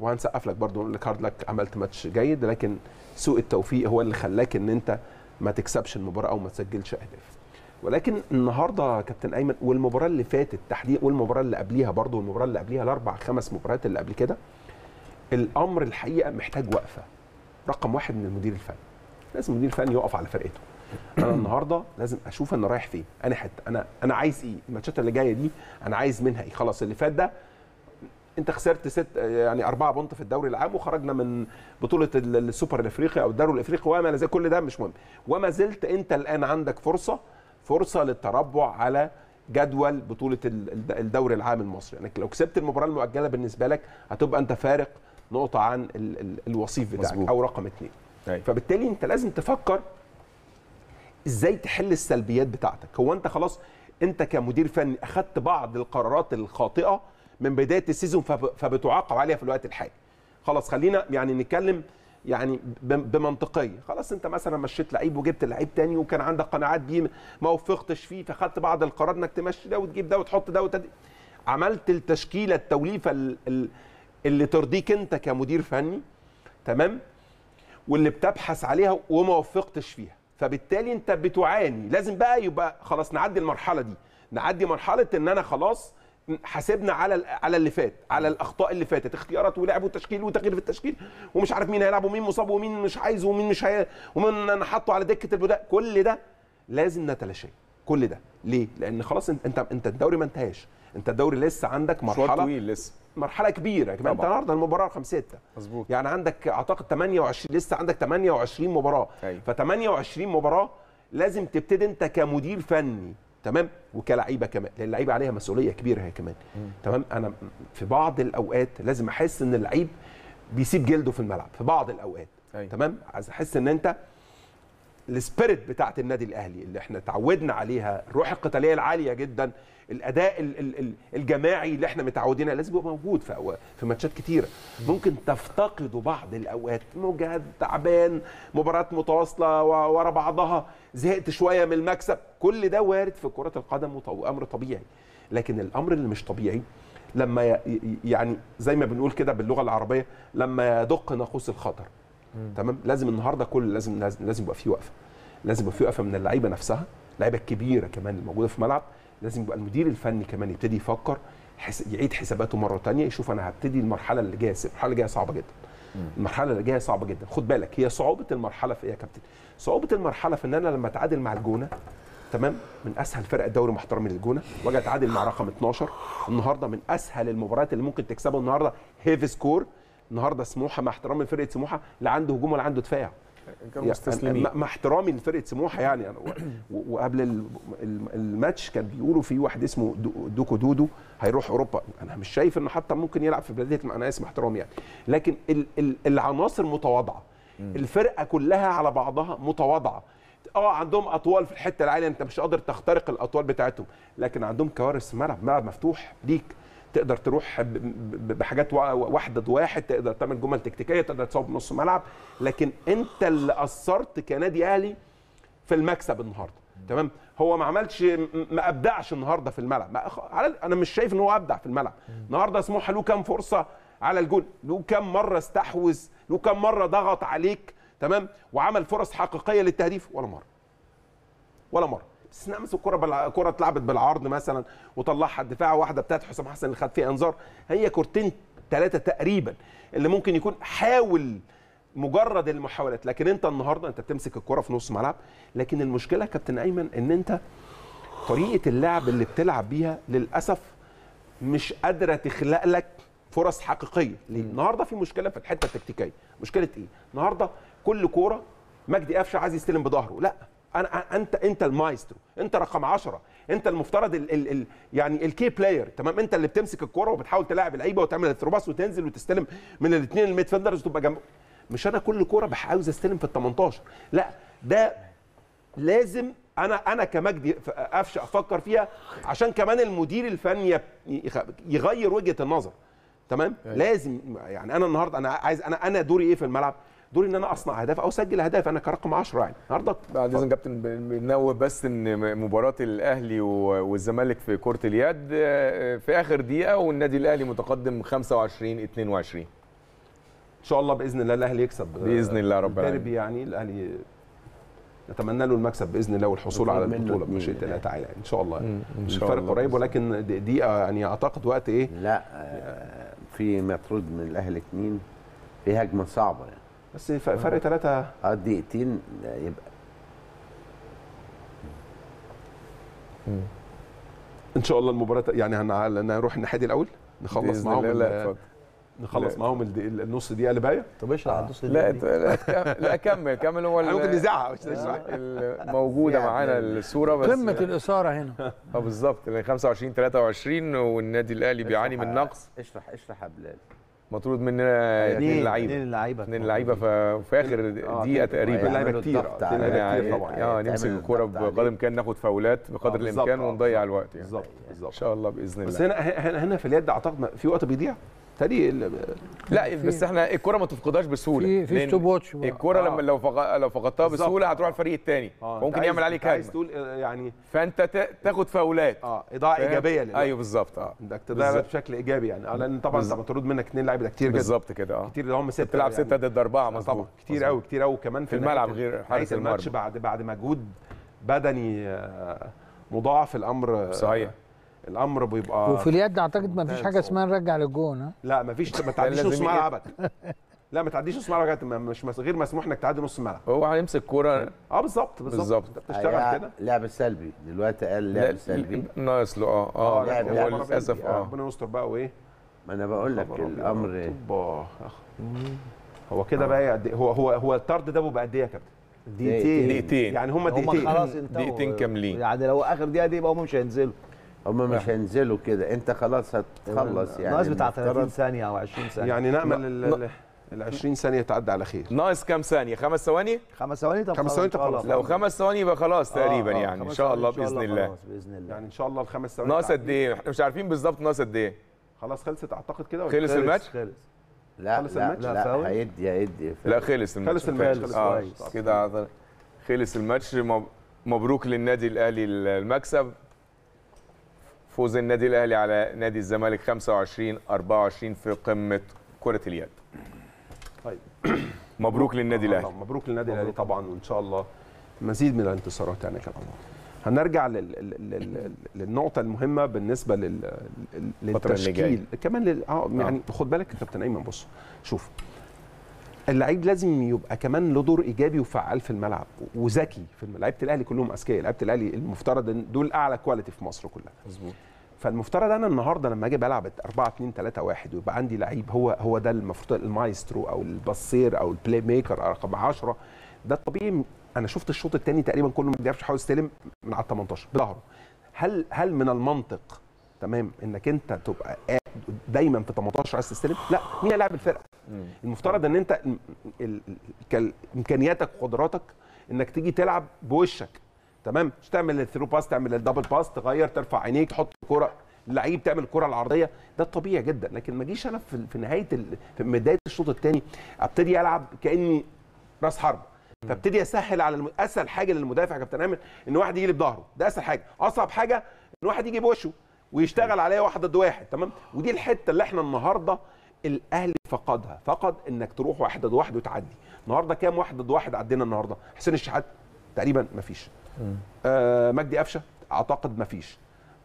وهنسقف لك برضه ونقول لك هارد لك، عملت ماتش جيد، لكن سوء التوفيق هو اللي خلاك ان انت ما تكسبش المباراه او ما تسجلش اهداف. ولكن النهارده يا كابتن ايمن والمباراه اللي فاتت تحديدا والمباراه اللي قبليها برضه والمباراه اللي قبليها، الاربع خمس مباريات اللي قبل كده، الامر الحقيقه محتاج وقفه رقم واحد من المدير الفني. لازم المدير الفني يقف على فرقته. انا النهارده لازم اشوف انا رايح فين، انا حتى انا انا عايز ايه الماتشات اللي جايه دي، انا عايز منها ايه؟ خلاص اللي فات ده انت خسرت ست يعني اربعه بونت في الدوري العام، وخرجنا من بطوله السوبر الافريقي او الدوري الافريقي، وما زي كل ده مش مهم، وما زلت انت الان عندك فرصه فرصه للتربع على جدول بطوله الدوري العام المصري. يعني لو كسبت المباراه المؤجله بالنسبه لك هتبقى انت فارق نقطه عن الوصيف بتاعك مزبوط. او رقم اثنين. فبالتالي انت لازم تفكر ازاي تحل السلبيات بتاعتك. هو انت خلاص انت كمدير فني اخذت بعض القرارات الخاطئه من بدايه السيزون فبتعاقب عليها في الوقت الحالي. خلاص خلينا يعني نتكلم يعني بمنطقيه، خلاص انت مثلا مشيت لعيب وجبت لعيب تاني وكان عندك قناعات بيه ما وفقتش فيه، فاخدت بعض القرارات انك تمشي ده وتجيب ده وتحط ده وتد... عملت التشكيله التوليفه اللي ترضيك انت كمدير فني، تمام، واللي بتبحث عليها وما وفقتش فيها. فبالتالي انت بتعاني. لازم بقى يبقى خلاص نعدي المرحله دي، نعدي مرحله ان انا خلاص حاسبنا على على اللي فات، على الاخطاء اللي فاتت، اختيارات ولعب وتشكيل وتغيير في التشكيل ومش عارف مين هيلعب ومين مصاب ومين مش عايز ومين مش هي... ومين نحطه على دكه البداء. كل ده لازم نتلاشاه. كل ده ليه؟ لان خلاص انت انت الدوري ما انتهاش، انت الدوري لسه عندك مرحله طويل، لسه مرحله كبيره. كمان انت النهارده المباراه خمسة ستة مظبوط، يعني عندك اعتقد ثمانية وعشرين، لسه عندك ثمانية وعشرين مباراه. ف ثمانية وعشرين مباراه لازم تبتدي انت كمدير فني، تمام، وكلاعيبه كمان، لان اللعيبه عليها مسؤوليه كبيره هي كمان. م. تمام. انا في بعض الاوقات لازم احس ان اللعيب بيسيب جلده في الملعب في بعض الاوقات. أي. تمام. عايز احس ان انت السبيريت بتاعت النادي الاهلي اللي احنا تعودنا عليها، الروح القتاليه العاليه جدا، الاداء الجماعي اللي احنا متعودين عليه لازم يبقى موجود في في ماتشات كتيره. ممكن تفتقده بعض الاوقات، مجهد، تعبان، مباريات متواصله ورا بعضها، زهقت شويه من المكسب، كل ده وارد في كره القدم وامر طبيعي. لكن الامر اللي مش طبيعي لما يعني زي ما بنقول كده باللغه العربيه لما يدق ناقوس الخطر. تمام. لازم النهارده كل لازم لازم لازم يبقى في وقفه، لازم يبقى في وقفه من اللعيبه نفسها، اللعيبه الكبيره كمان اللي موجوده في الملعب. لازم يبقى المدير الفني كمان يبتدي يفكر، يعيد حساباته مره ثانيه، يشوف انا هبتدي المرحله اللي جايه. المرحله اللي جايه صعبه جدا، المرحله اللي جايه صعبه جدا. خد بالك هي صعوبه المرحله في ايه يا كابتن؟ صعوبه المرحله في ان انا لما اتعادل مع الجونه، تمام، من اسهل فرق الدوري محترمين الجونه، واجي اتعادل مع رقم اتناشر النهارده من اسهل المباريات اللي ممكن تكسبه النهارده. هيفي سكور النهارده سموحه، مع احترامي لفرقه سموحه، لا عنده هجوم ولا عنده دفاع، كانوا مستسلمين. مع احترامي لفرقه سموحه يعني، أنا وقبل الماتش كان بيقولوا في واحد اسمه دوكو دودو هيروح اوروبا، انا مش شايف انه حتى ممكن يلعب في بلديتنا، انا اسف، احترامي يعني. لكن العناصر متواضعه، الفرقه كلها على بعضها متواضعه. اه عندهم اطوال في الحته العاليه، انت مش قادر تخترق الاطوال بتاعتهم، لكن عندهم كوارث ملعب، ملعب مفتوح ليك، تقدر تروح بحاجات واحده ضواحد، تقدر تعمل جمل تكتيكيه، تقدر تصاب نص ملعب. لكن انت اللي قصرت كنادي اهلي في المكسب النهارده. تمام. هو ما عملش، ما ابدعش النهارده في الملعب، انا مش شايف ان هو ابدع في الملعب النهارده. سموحه له كام فرصه على الجول، له كام مره استحوذ، له كام مره ضغط عليك، تمام، وعمل فرص حقيقيه للتهديف، ولا مره ولا مره. بس نعمل الكره بلع... كره اتلعبت بالعرض مثلا وطلعها الدفاع، واحده بتاعت حسام حسن اللي خد فيها انذار. هي كورتين ثلاثه تقريبا اللي ممكن يكون حاول مجرد المحاولات. لكن انت النهارده انت بتمسك الكره في نص ملعب، لكن المشكله يا كابتن ايمن ان انت طريقه اللعب اللي بتلعب بيها للاسف مش قادره تخلق لك فرص حقيقيه. ليه؟ النهارده في مشكله في الحته التكتيكيه. مشكله ايه؟ النهارده كل كوره مجدي قفشه عايز يستلم بظهره، لا، أنا أنت أنت المايسترو، أنت رقم عشرة، أنت المفترض ال ال ال يعني الكي بلاير، تمام، أنت اللي بتمسك الكورة وبتحاول تلاعب اللعيبة وتعمل الثروباس وتنزل وتستلم من الاثنين الميدفيلدرز وتبقى جنبهم. مش أنا كل كورة عاوز أستلم في ال تمنتاشر، لا، ده لازم أنا أنا كمجدي قفشة أفكر فيها، عشان كمان المدير الفني يغير وجهة النظر، تمام؟ لازم يعني أنا النهارده أنا عايز أنا أنا دوري إيه في الملعب؟ دوري ان انا اصنع اهداف او اسجل اهداف، انا كرقم عشرة يعني النهارده. بعد اذن كابتن بننوه بس ان مباراه الاهلي والزمالك في كره اليد في اخر دقيقه، والنادي الاهلي متقدم خمسة وعشرين اتنين وعشرين. ان شاء الله باذن الله الاهلي يكسب باذن الله رب العالمين. يعني الاهلي نتمنى له المكسب باذن الله والحصول على البطوله بمشيئه الله تعالى ان شاء الله. يعني الفرق قريب، ولكن دقيقه يعني اعتقد وقت ايه؟ لا، في مطرود من الاهلي اتنين في هجمه صعبه يعني. بس فرق ثلاثة اه دقيقتين يبقى مم. ان شاء الله المباراة يعني هنروح الناحية دي الاول، نخلص معاهم لا لا نخلص لا. معاهم النص دقيقة اللي باقية. طب اشرح آه. النص دقيقة دي. لا لا كمل كمل، هو ممكن نزعها موجودة معانا الصورة، بس قمة الإثارة هنا اه بالظبط. خمسة وعشرين تلاتة وعشرين والنادي الأهلي بيعاني من نقص. اشرح اشرح يا بلال. مطرود مننا اثنين لعيبه اثنين لعيبه اثنين لعيبه في اخر دقيقه تقريبا، لعيبه كتير طبعا. اه نمسك الكوره بقدر الامكان، ناخد فاولات بقدر الامكان ونضيع الوقت يعني. بالظبط بالظبط ان شاء الله باذن الله. بس هنا هنا في اليد اعتقد في وقت بيضيع تالي لا بس احنا الكوره ما تفقدهاش بسهوله. في ستوب واتش الكوره لما لو لو فقدتها بسهوله هتروح الفريق الثاني ممكن يعمل عليك هجمه. عايز تقول يعني فانت تاخد فاولات اه اضاءه ايجابيه للعب. ايوه بالظبط اه بدك تضيع بشكل ايجابي يعني لان طبعا انت مطرود منك اثنين لعيبه كتير جدا بالظبط كده اه كتير هم سته بتلعب سته ضد اربعه طبعا كتير قوي كتير قوي كمان في الملعب غير حارس الماتش بعد بعد مجهود بدني مضاعف الامر صحيح الامر بيبقى وفي اليد اعتقد ما فيش حاجه اسمها نرجع للجون ها لا ما فيش ما تعديش نص ملعب ابدا لا ما تعديش نص ملعب مش غير مسموح انك تعدي نص ملعب هو هيمسك الكوره اه بالظبط بالظبط انت بتشتغل كده لعب سلبي دلوقتي قال لعب سلبي ناقص له اه اه هو للاسف اه ربنا يستر بقى وايه ما انا بقول لك الامر ايه هو كده بقى هو هو هو الطرد ده بيبقى قد ايه يا كابتن دقيقتين دقيقتين يعني هم دقيقتين خلاص دقيقتين كاملين يعني لو اخر دقيقه دي يبقى هم مش هينزلوا هم مش هينزلوا كده انت خلاص هتخلص يعني ناقص بتاع ثلاثين ثانيه او عشرين ثانيه يعني نامل ال عشرين ثانيه تعدي على خير ناقص كام ثانيه خمس ثواني خمس ثواني طب خمس ثواني خلاص لو خمس ثواني يبقى خلاص تقريبا يعني ان شاء الله باذن الله باذن الله يعني ان شاء الله الخمس ثواني ناقص قد ايه احنا مش عارفين بالظبط ناقص قد ايه خلاص خلصت اعتقد كده ولا خلص الماتش خلص لا خلص الماتش لا هيدي هيدي لا خلص الماتش خلص الماتش كده خلص الماتش مبروك للنادي الاهلي المكسب فوز النادي الاهلي على نادي الزمالك خمسة وعشرين أربعة وعشرين في قمه كره اليد. طيب مبروك للنادي الاهلي. مبروك للنادي الاهلي طبعا وان شاء الله مزيد من الانتصارات يعني كمان. هنرجع لل... لل... للنقطه المهمه بالنسبه لل... للتشكيل كمان لل... آه يعني خد بالك انت كابتن ايمن بص شوف اللعيب لازم يبقى كمان له دور ايجابي وفعال في الملعب وذكي في الملعب. لعيبه الاهلي كلهم اذكياء، لعيبه الاهلي المفترض ان دول اعلى كواليتي في مصر كلها. مظبوط. فالمفترض انا النهارده لما اجي بلعب أربعة اتنين تلاتة واحد ويبقى عندي لعيب هو هو ده المفروض المايسترو او البصير او البلاي ميكر رقم عشرة ده الطبيعي. انا شفت الشوط الثاني تقريبا كله ما بيعرفش يحاول يستلم من على تمنتاشر بظهره. هل هل من المنطق تمام انك انت تبقى دايما في تمنتاشر عايز تستلم؟ لا، مين لاعب الفرقه؟ المفترض ان انت امكانياتك وقدراتك انك تيجي تلعب بوشك تمام، مش تعمل الثرو باس، تعمل الدبل باس، تغير، ترفع عينيك، تحط كرة اللعيب، تعمل الكرة العرضية، ده الطبيعي جدا. لكن ما اجيش انا في نهاية في بداية الشوط الثاني ابتدي العب كاني راس حرب، فابتدي اسهل على الم... اسهل حاجة للمدافع يا كابتن عامر ان واحد يجي لي بظهره، ده اسهل حاجة. اصعب حاجة ان واحد يجي بوشه ويشتغل عليا واحد ضد واحد تمام، ودي الحتة اللي احنا النهارده الاهلي فقدها، فقد انك تروح واحد ضد واحد وتعدي. النهارده كام واحد ضد واحد عدينا النهارده؟ حسين الشحات تقريبا مفيش. آه مجدي قفشه اعتقد مفيش.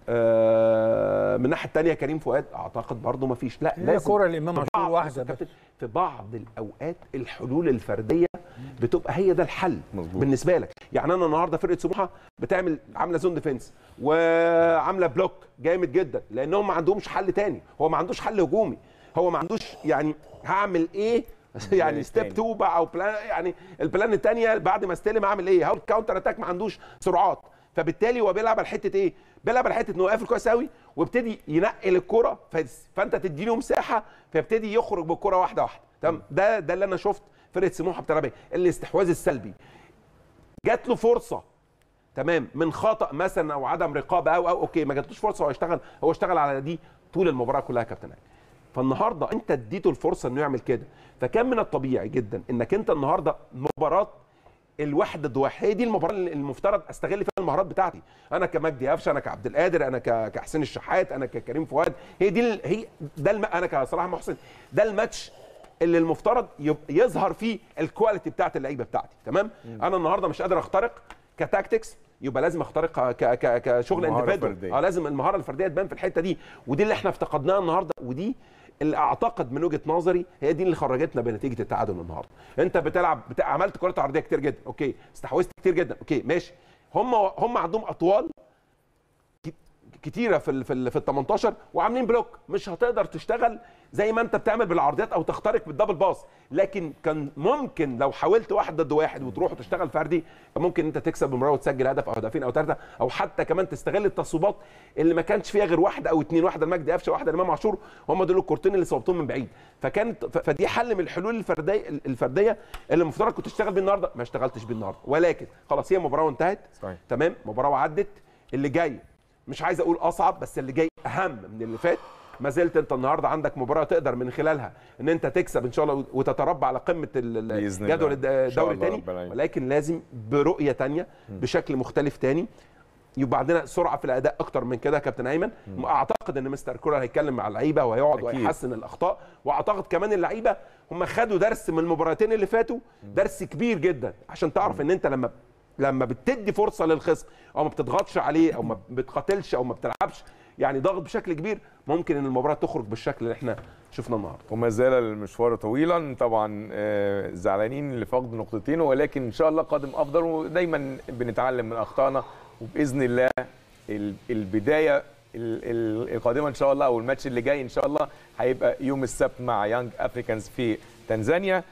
آه من الناحيه الثانيه كريم فؤاد اعتقد برضه مفيش. لا لا كوره الامام عاشور واحده بس. في بعض الاوقات الحلول الفرديه بتبقى هي ده الحل. مزبوط. بالنسبه لك يعني انا النهارده فرقه سموحه بتعمل عامله زون ديفنس وعامله بلوك جامد جدا لانهم ما عندهمش حل ثاني. هو ما عندوش حل هجومي، هو ما عندوش يعني هعمل ايه يعني ستيب اتنين بقى او بلان، يعني البلان الثانيه بعد ما استلم اعمل ايه؟ هو الكاونتر اتاك ما عندوش سرعات، فبالتالي هو بيلعب على حته ايه؟ بيلعب على حته انه يقفل كويس قوي ويبتدي ينقل الكره فانت تدي له مساحه فيبتدي يخرج بالكره واحده واحده تمام. ده ده اللي انا شفت فرقه سموحه بتلعب ايه؟ الاستحواذ السلبي جات له فرصه تمام من خطا مثلا او عدم رقابه او او اوكي ما جاتلوش فرصه، هو اشتغل هو اشتغل على دي طول المباراه كلها يا كابتن. فالنهارده انت اديته الفرصه انه يعمل كده، فكان من الطبيعي جدا انك انت النهارده مباراه الواحد ضد واحد، هي دي المباراه اللي المفترض استغل فيها المهارات بتاعتي، انا كمجدي قفشه، انا كعبد القادر، انا كحسين الشحات، انا ككريم فؤاد، هي دي هي ده الم... انا كصلاح محسن، ده الماتش اللي المفترض يظهر فيه الكواليتي بتاعت اللعيبه بتاعتي، تمام؟ مم. انا النهارده مش قادر اخترق كتاكتكس، يبقى لازم اخترق كشغل اندفيدوال، اه لازم المهاره الفرديه تبان في الحته دي، ودي اللي احنا افتقدناها النهارده، ودي اللي اعتقد من وجهه نظري هي دي اللي خرجتنا بنتيجه التعادل النهارده. انت بتلعب بتا... عملت كرات عرضيه كتير جدا، اوكي، استحوذت كتير جدا، اوكي، ماشي. هم هم عندهم اطوال كتيره في ال في, ال في ال تمنتاشر وعاملين بلوك، مش هتقدر تشتغل زي ما انت بتعمل بالعرضيات او تخترق بالدبل باص، لكن كان ممكن لو حاولت واحد ضد واحد وتروح وتشتغل فردي ممكن انت تكسب بمباراه وتسجل هدف او هدفين او ثلاثه، او حتى كمان تستغل التصويبات اللي ما كانش فيها غير واحده او اتنين، واحده لمجدي قفشه واحده لامام عاشور، هم دول الكورتين اللي صوبتهم من بعيد، فكانت فدي حل من الحلول الفرديه الفرديه اللي المفترض كنت تشتغل بيه النهارده، ما اشتغلتش بيه النهارده، ولكن خلاص هي مباراه وانتهت تمام، مباراه وعدت، اللي جاي مش عايز اقول اصعب بس اللي جاي اهم من اللي فات، ما زلت انت النهارده عندك مباراه تقدر من خلالها ان انت تكسب ان شاء الله وتتربى على قمه الجدول الدوري تاني، ولكن لازم برؤيه تانيه بشكل مختلف تاني، يبقى عندنا سرعه في الاداء اكتر من كده. كابتن ايمن م. اعتقد ان مستر كولر هيتكلم مع اللعيبه وهيقعد ويحسن الاخطاء، واعتقد كمان اللعيبه هم خدوا درس من المباراتين اللي فاتوا، درس كبير جدا عشان تعرف ان انت لما لما بتدي فرصه للخصم او ما بتضغطش عليه او ما بتقاتلش او ما بتلعبش يعني ضغط بشكل كبير، ممكن ان المباراه تخرج بالشكل اللي احنا شفناه النهارده. وما زال المشوار طويلا طبعا، زعلانين لفقد نقطتين، ولكن ان شاء الله قادم افضل، ودايما بنتعلم من اخطائنا، وباذن الله البدايه القادمه ان شاء الله او الماتش اللي جاي ان شاء الله هيبقى يوم السبت مع يانج افريكانز في تنزانيا.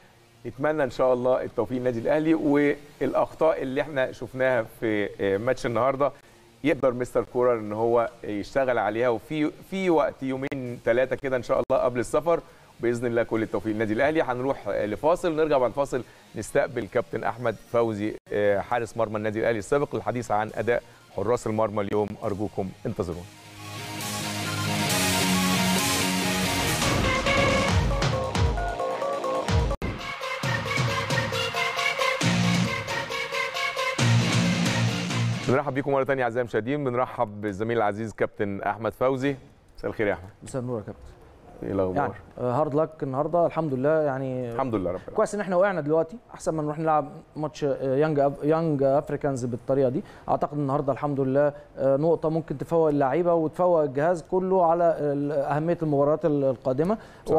اتمنى ان شاء الله التوفيق للنادي الاهلي، والاخطاء اللي احنا شفناها في ماتش النهارده يقدر مستر كولر ان هو يشتغل عليها، وفي في وقت يومين ثلاثه كده ان شاء الله قبل السفر، باذن الله كل التوفيق للنادي الاهلي. هنروح لفاصل، نرجع بعد الفاصل نستقبل كابتن احمد فوزي حارس مرمى النادي الاهلي السابق للحديث عن اداء حراس المرمى اليوم، ارجوكم انتظرونا. بنرحب بيكم مره ثانيه اعزائي المشاهدين، بنرحب بالزميل العزيز كابتن احمد فوزي. مساء الخير يا احمد. مساء النور يا كابتن. ايه الاخبار؟ يعني هارد لك النهارده الحمد لله، يعني الحمد لله رب العالمين. كويس ان احنا وقعنا دلوقتي احسن ما نروح نلعب ماتش يانج أب... يانج افريكانز بالطريقه دي. اعتقد النهارده الحمد لله نقطه ممكن تفوق اللعيبه وتفوق الجهاز كله على اهميه المباريات القادمه، و...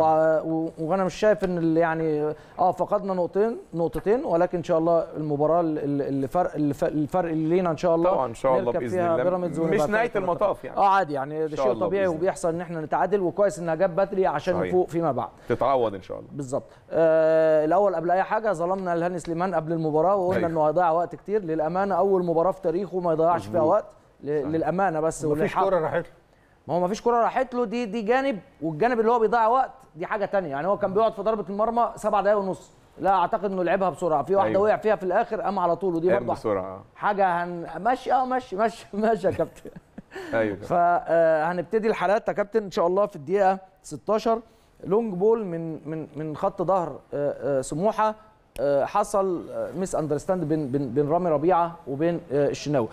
وانا مش شايف ان يعني اه فقدنا نقطتين نقطتين ولكن ان شاء الله المباراه اللي فرق الفرق اللي لينا ان شاء الله طبعا ان شاء الله باذن الله مش نهايه المطاف، يعني اه عادي يعني ده شيء طبيعي وبيحصل ان احنا نتعادل، وكويس انها جاب عشان صحيح. نفوق فيما بعد تتعوض ان شاء الله. بالظبط. آه الاول قبل اي حاجه ظلمنا الهاني سليمان قبل المباراه وقلنا انه هيضيع وقت كتير، للامانه اول مباراه في تاريخه ما يضيعش فيها وقت للامانه، بس مفيش كوره راحت له. ما هو مفيش كوره راحت له، دي دي جانب، والجانب اللي هو بيضيع وقت دي حاجه ثانيه، يعني هو كان بيقعد في ضربه المرمى سبع دقائق ونص، لا اعتقد انه لعبها بسرعه، في واحده أيوة. وقع فيها في الاخر قام على طول، ودي برضه بسرعه حاجه هن... ماشي اه ماشي ماشي ماشي يا كابتن. ايوه. فهنبتدي الحالات يا كابتن ان شاء الله في الدقيقه ستاشر، لونج بول من من من خط ظهر سموحه، حصل ميس اندرستاند بين بين رامي ربيعه وبين الشناوي.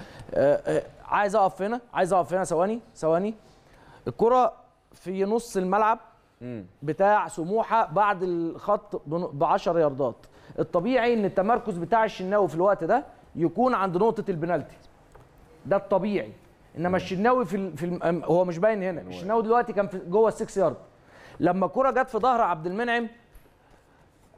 عايز اقف هنا عايز اقف هنا ثواني ثواني. الكره في نص الملعب بتاع سموحه بعد الخط ب عشر ياردات، الطبيعي ان التمركز بتاع الشناوي في الوقت ده يكون عند نقطه البنالتي، ده الطبيعي، انما الشناوي في في الم... هو مش باين هنا، الشناوي دلوقتي كان في جوه السكس يارد، لما الكره جت في ظهر عبد المنعم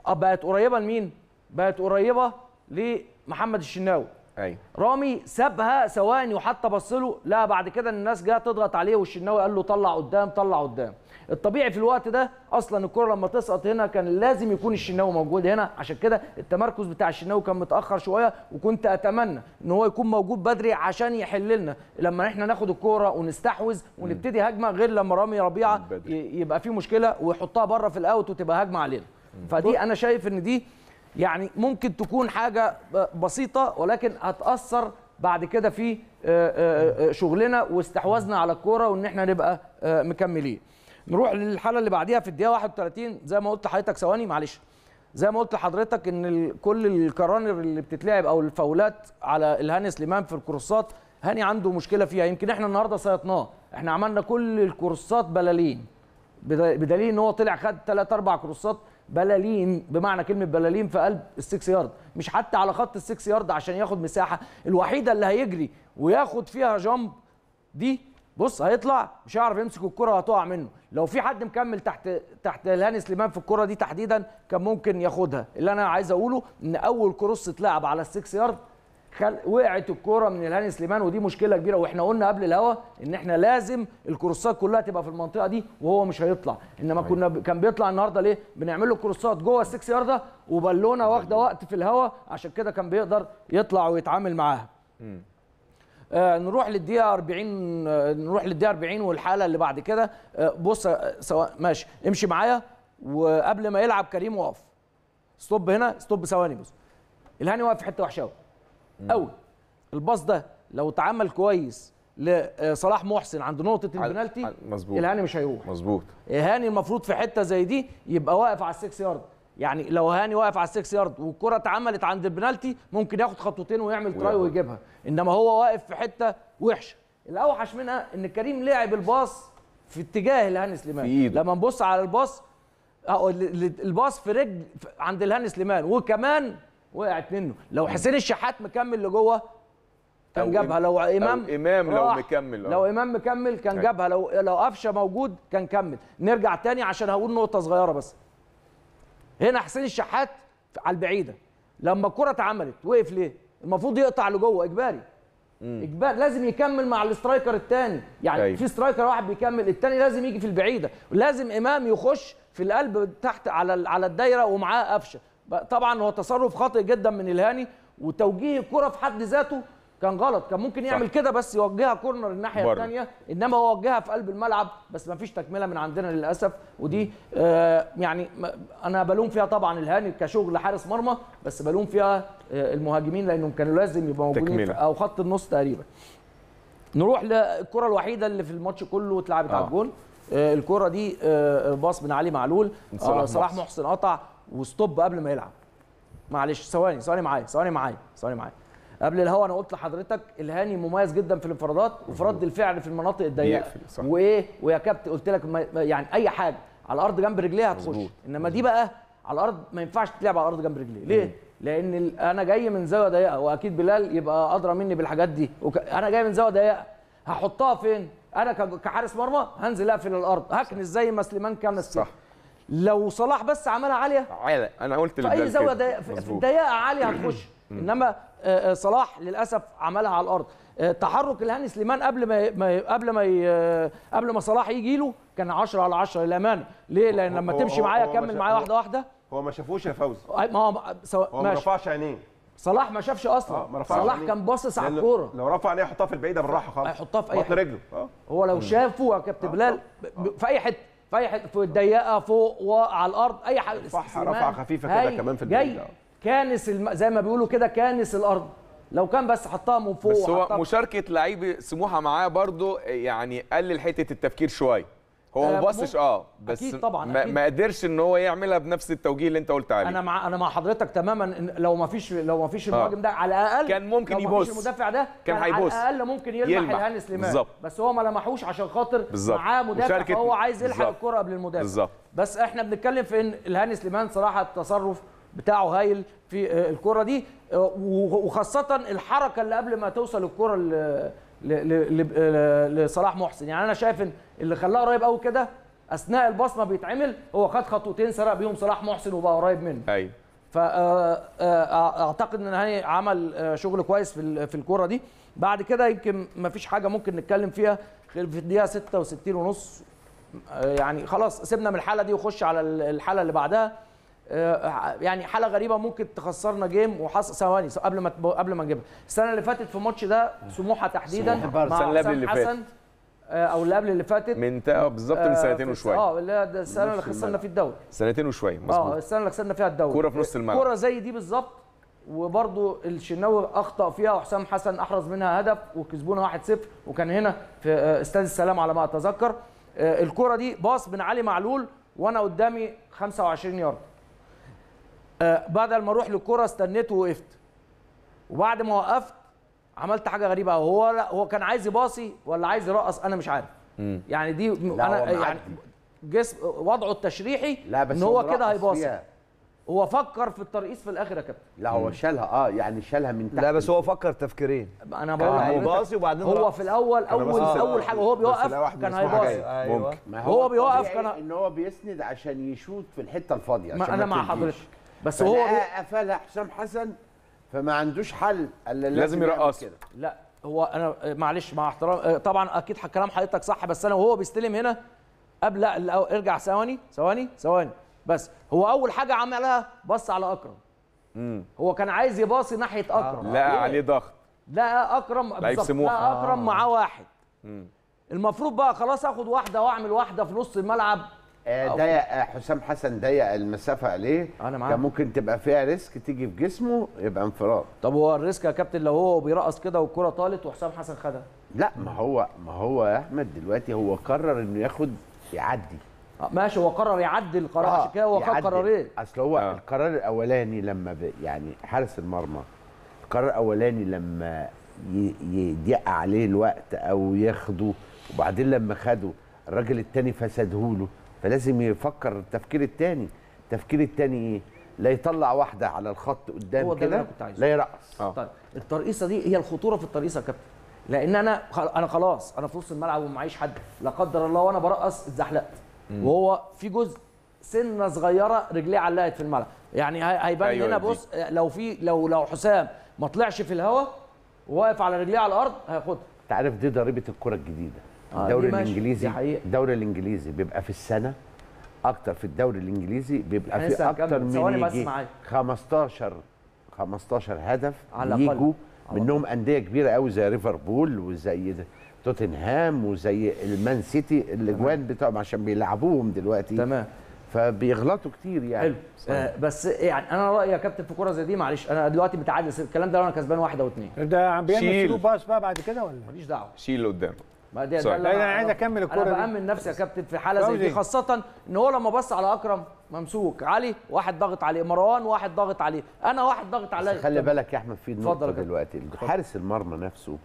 بقت قريبه لمين؟ بقت قريبه لمحمد الشناوي. ايوه. رامي سابها ثواني وحتى بص له، لا بعد كده الناس جايه تضغط عليه والشناوي قال له طلع قدام طلع قدام. الطبيعي في الوقت ده اصلا الكره لما تسقط هنا كان لازم يكون الشناوي موجود هنا، عشان كده التمركز بتاع الشناوي كان متاخر شويه، وكنت اتمنى ان هو يكون موجود بدري عشان يحل لنا لما احنا ناخد الكوره ونستحوذ ونبتدي هجمه، غير لما رامي ربيعه يبقى فيه مشكله ويحطها بره في الاوت وتبقى هجمه علينا. فدي انا شايف ان دي يعني ممكن تكون حاجه بسيطه ولكن هتاثر بعد كده في شغلنا واستحواذنا على الكوره وان احنا نبقى مكملين. نروح للحاله اللي بعديها في الدقيقه واحد وتلاتين، زي ما قلت لحضرتك ثواني معلش، زي ما قلت لحضرتك ان كل الكرانر اللي بتتلعب او الفاولات على الهاني سليمان في الكروسات، هاني عنده مشكله فيها، يمكن احنا النهارده سيطناه، احنا عملنا كل الكروسات بلالين، بدليل ان هو طلع خد ثلاث اربع كروسات بلالين بمعنى كلمه بلالين في قلب السكس يارد، مش حتى على خط السكس يارد عشان ياخد مساحه، الوحيده اللي هيجري وياخد فيها جامب دي بص هيطلع مش هيعرف يمسك الكره وهتقع منه، لو في حد مكمل تحت تحت الهاني سليمان في الكره دي تحديدا كان ممكن ياخدها. اللي انا عايز اقوله ان اول كروس اتلعب على السكس يارد خل... وقعت الكره من الهاني سليمان، ودي مشكله كبيره، واحنا قلنا قبل الهوا ان احنا لازم الكروسات كلها تبقى في المنطقه دي وهو مش هيطلع، انما كنا ب... كان بيطلع النهارده ليه؟ بنعمل له كروسات جوه السكس يارده وبالونه واخده وقت في الهوا، عشان كده كان بيقدر يطلع ويتعامل معاها. آه نروح للدقيقه أربعين، آه نروح للدقيقه أربعين والحاله اللي بعد كده. آه بص سواء ماشي امشي معايا، وقبل ما يلعب كريم وقف ستوب هنا ستوب ثواني، بص الهاني واقف في حته وحشه قوي، الباص ده لو اتعمل كويس لصلاح محسن عند نقطه البنالتي الهاني مش هيروح. مظبوط. هاني المفروض في حته زي دي يبقى واقف على السكس يارد، يعني لو هاني واقف على السكس يارد والكره اتعملت عند البنالتي ممكن ياخد خطوتين ويعمل تراي ويجيبها، انما هو واقف في حته وحشه. الاوحش منها ان كريم لعب الباص في اتجاه الهاني سليمان، لما نبص على الباص الباص في رجل عند الهاني سليمان وكمان وقعت منه. لو حسين الشحات مكمل لجوه كان جابها، لو امام امام لو مكمل لو امام مكمل كان جابها، لو لو قفشه موجود كان كمل. نرجع تاني عشان هقول نقطه صغيره بس. هنا حسين الشحات على البعيده لما الكره اتعملت وقف ليه؟ المفروض يقطع لجوه اجباري. مم. اجباري لازم يكمل مع الاسترايكر الثاني، يعني أيوة. في سترايكر واحد بيكمل، الثاني لازم يجي في البعيده، لازم امام يخش في القلب تحت على على الدايره ومعاه قفشه. طبعا هو تصرف خاطئ جدا من الهاني، وتوجيه الكره في حد ذاته كان غلط، كان ممكن يعمل كده بس يوجهها كورنر الناحيه الثانيه، انما هو وجهها في قلب الملعب، بس ما فيش تكمله من عندنا للاسف. ودي آه يعني انا بلوم فيها طبعا الهاني كشغل حارس مرمى، بس بلوم فيها آه المهاجمين لانهم كانوا لازم يبقوا موجودين او خط النص تقريبا. نروح للكره الوحيده اللي في الماتش كله اتلعبت آه. على الجون. آه الكره دي آه باص من علي معلول، آه صلاح محسن قطع وستوب قبل ما يلعب. معلش ثواني ثواني معايا ثواني معايا ثواني معايا. قبل الهوا انا قلت لحضرتك الهاني مميز جدا في الانفرادات وفي رد الفعل في المناطق الضيقه، وايه ويا كابتن قلت لك يعني اي حاجه على الارض جنب رجليها هتخش، انما دي بقى على الارض ما ينفعش تلعب على الارض جنب رجليه. ليه؟ لان انا جاي من زاويه ضيقه، واكيد بلال يبقى ادرى مني بالحاجات دي. انا جاي من زاويه ضيقه هحطها فين؟ انا كحارس مرمى هنزل اقفل الارض، هكنس زي ما سليمان كنس. صح. لو صلاح بس عملها عاليه عاليه انا قلت في اي زاويه ضيقه في الضيقه عاليه هتخش، انما صلاح للاسف عملها على الارض. تحرك الهاني سليمان قبل ما قبل ما قبل ما صلاح يجي له كان عشرة على عشرة للامانه. ليه؟ لان لما تمشي معايا كمل معايا واحده واحده. هو ما شافوش يا فوزي، ما هو هو ما رفعش عينيه، صلاح ما شافش اصلا. آه صلاح عينيه. كان باصص على الكوره، لو رفع عينيه هيحطها في البعيده بالراحه خالص، هيحطها في اي رجله. آه. هو لو شافه يا كابتن بلال في اي حته في اي حته في الضيقه فوق وعلى الارض اي حاجه، رفعه خفيفه كده كمان في البعيده كانس الم... زي ما بيقولوا كده كانس الارض، لو كان بس حطها من فوق. بس هو مشاركه لعيب سموحه معاه برضو يعني قلل حته التفكير شويه، هو ما بصش اه بس أكيد طبعا أكيد. ما قدرش ان هو يعملها بنفس التوجيه اللي انت قلت عليه. انا مع انا مع حضرتك تماما، لو ما فيش لو ما فيش المهاجم ده على الاقل كان ممكن يبص، لو ما فيش المدافع ده كان, كان على الاقل ممكن يلمح, يلمح. الهاني سليمان بالزبط. بس هو ما لمحوش عشان خاطر معاه مدافع فهو عايز يلحق الكره قبل المدافع بالزبط. بس احنا بنتكلم في ان الهاني سليمان صراحه التصرف بتاعه هايل في الكره دي، وخاصه الحركه اللي قبل ما توصل الكره لصلاح محسن. يعني انا شايف ان اللي خلاه قريب قوي كده اثناء الباص ما بيتعمل هو خد خطوتين سرق بيهم صلاح محسن وبقى قريب منه. ايوه. فاعتقد ان هاني عمل شغل كويس في في الكره دي. بعد كده يمكن ما فيش حاجه ممكن نتكلم فيها في الدقيقه ستة وستين ونص، يعني خلاص سيبنا من الحاله دي وخش على الحاله اللي بعدها. يعني حاله غريبه ممكن تخسرنا جيم وحصل. ثواني قبل ما قبل ما نجيبها، السنه اللي فاتت في الماتش ده سموحه تحديدا سموحة مع حسن اللي حسن او اللي قبل اللي فاتت منطقه بالظبط من سنتين وشويه. اه اللي هي السنه اللي خسرنا فيها الدوري، سنتين وشويه مظبوط. اه السنه اللي خسرنا فيها الدوري كوره في نص الملعب، كوره زي دي بالظبط، وبرضه الشناوي اخطا فيها وحسام حسن احرز منها هدف وكسبونا واحد صفر، وكان هنا في استاد السلام على ما اتذكر. الكوره دي باص من علي معلول وانا قدامي خمسة وعشرين يارد، بدل ما اروح للكره استنيت ووقفت، وبعد ما وقفت عملت حاجه غريبه. هو هو كان عايز يباصي ولا عايز يرقص انا مش عارف. مم. يعني دي انا يعني جسم وضعه التشريحي ان هو كده هيباصي، هو فكر في الترقيص في الاخر يا كابتن. لا هو شالها اه يعني شالها من تحت. لا بس هو فكر تفكيرين، انا بقول هو باصي وبعدين هو في الاول اول اول حاجه وهو بيوقف كان هيباصي. ايوه هو بيوقف كان ان هو بيسند عشان يشوط في الحته الفاضيه. انا مع حضرتك بس هو قفلها حسام حسن فما عندوش حل الا لازم يرقص كده. لا هو انا معلش مع احترام طبعا اكيد كلام حضرتك صح، بس انا وهو بيستلم هنا قبل لا ارجع ثواني ثواني ثواني بس هو اول حاجه عملها بص على اكرم. امم هو كان عايز يباصي ناحيه اكرم. آه. لا عليه ضغط، لا اكرم بالظبط، لا اكرم آه. معاه واحد. امم المفروض بقى خلاص اخد واحده واعمل واحده في نص الملعب. ضيق حسام حسن ضيق المسافه عليه، كان ممكن تبقى فيها ريسك تيجي في جسمه يبقى انفراد. طب هو الريسك يا كابتن لو هو بيرقص كده والكره طالت وحسام حسن خدها لا ما هو ما هو يا احمد دلوقتي هو قرر انه ياخد يعدي. ماشي هو قرر يعدي القرار عشان كده هو خد قرارين. اصل هو آه. القرار الاولاني لما ب... يعني حارس المرمى القرار الاولاني لما ي... يضيق عليه الوقت او ياخده وبعدين لما خده الراجل الثاني فسدهوله، فلازم يفكر التفكير الثاني. التفكير الثاني ايه؟ لا يطلع واحده على الخط قدام كده لا يرقص. آه. طيب الترقيصه دي هي الخطوره في الترقيصه يا كابتن، لان انا انا خلاص انا في نص الملعب ومعيش حد، لا قدر الله وانا برقص اتزحلقت وهو في جزء سنه صغيره رجليه علقت في الملعب، يعني هيبان أيوة هنا. بص لو في لو لو حسام ما طلعش في الهواء وواقف على رجليه على الارض هياخدها. انت عارف دي ضريبه الكره الجديده. آه الدوري الانجليزي الدوري الانجليزي بيبقى في السنه اكتر، في الدوري الانجليزي بيبقى في اكتر من خمستاشر خمستاشر هدف يجوا منهم انديه كبيره قوي زي ليفربول وزي توتنهام وزي المان سيتي، الاجوان بتاعهم عشان بيلعبوهم دلوقتي تمام فبيغلطوا كتير يعني. حلو آه بس يعني انا رايي يا كابتن في كوره زي دي معلش انا دلوقتي بتعادل الكلام ده لو انا كسبان واحده واثنين ده عم بيعمل سلو باص بقى بعد كده ولا ماليش دعوه شيل قدامه. ما دي ده انا عايز اكمل الكوره دي. انا بامن نفسي يا كابتن في حاله زي دي، خاصه ان هو لما بص على اكرم ممسوك علي واحد ضاغط عليه، مروان واحد ضاغط عليه، انا واحد ضاغط عليه. خلي بالك يا احمد في نقطه دلوقتي حارس المرمى نفسه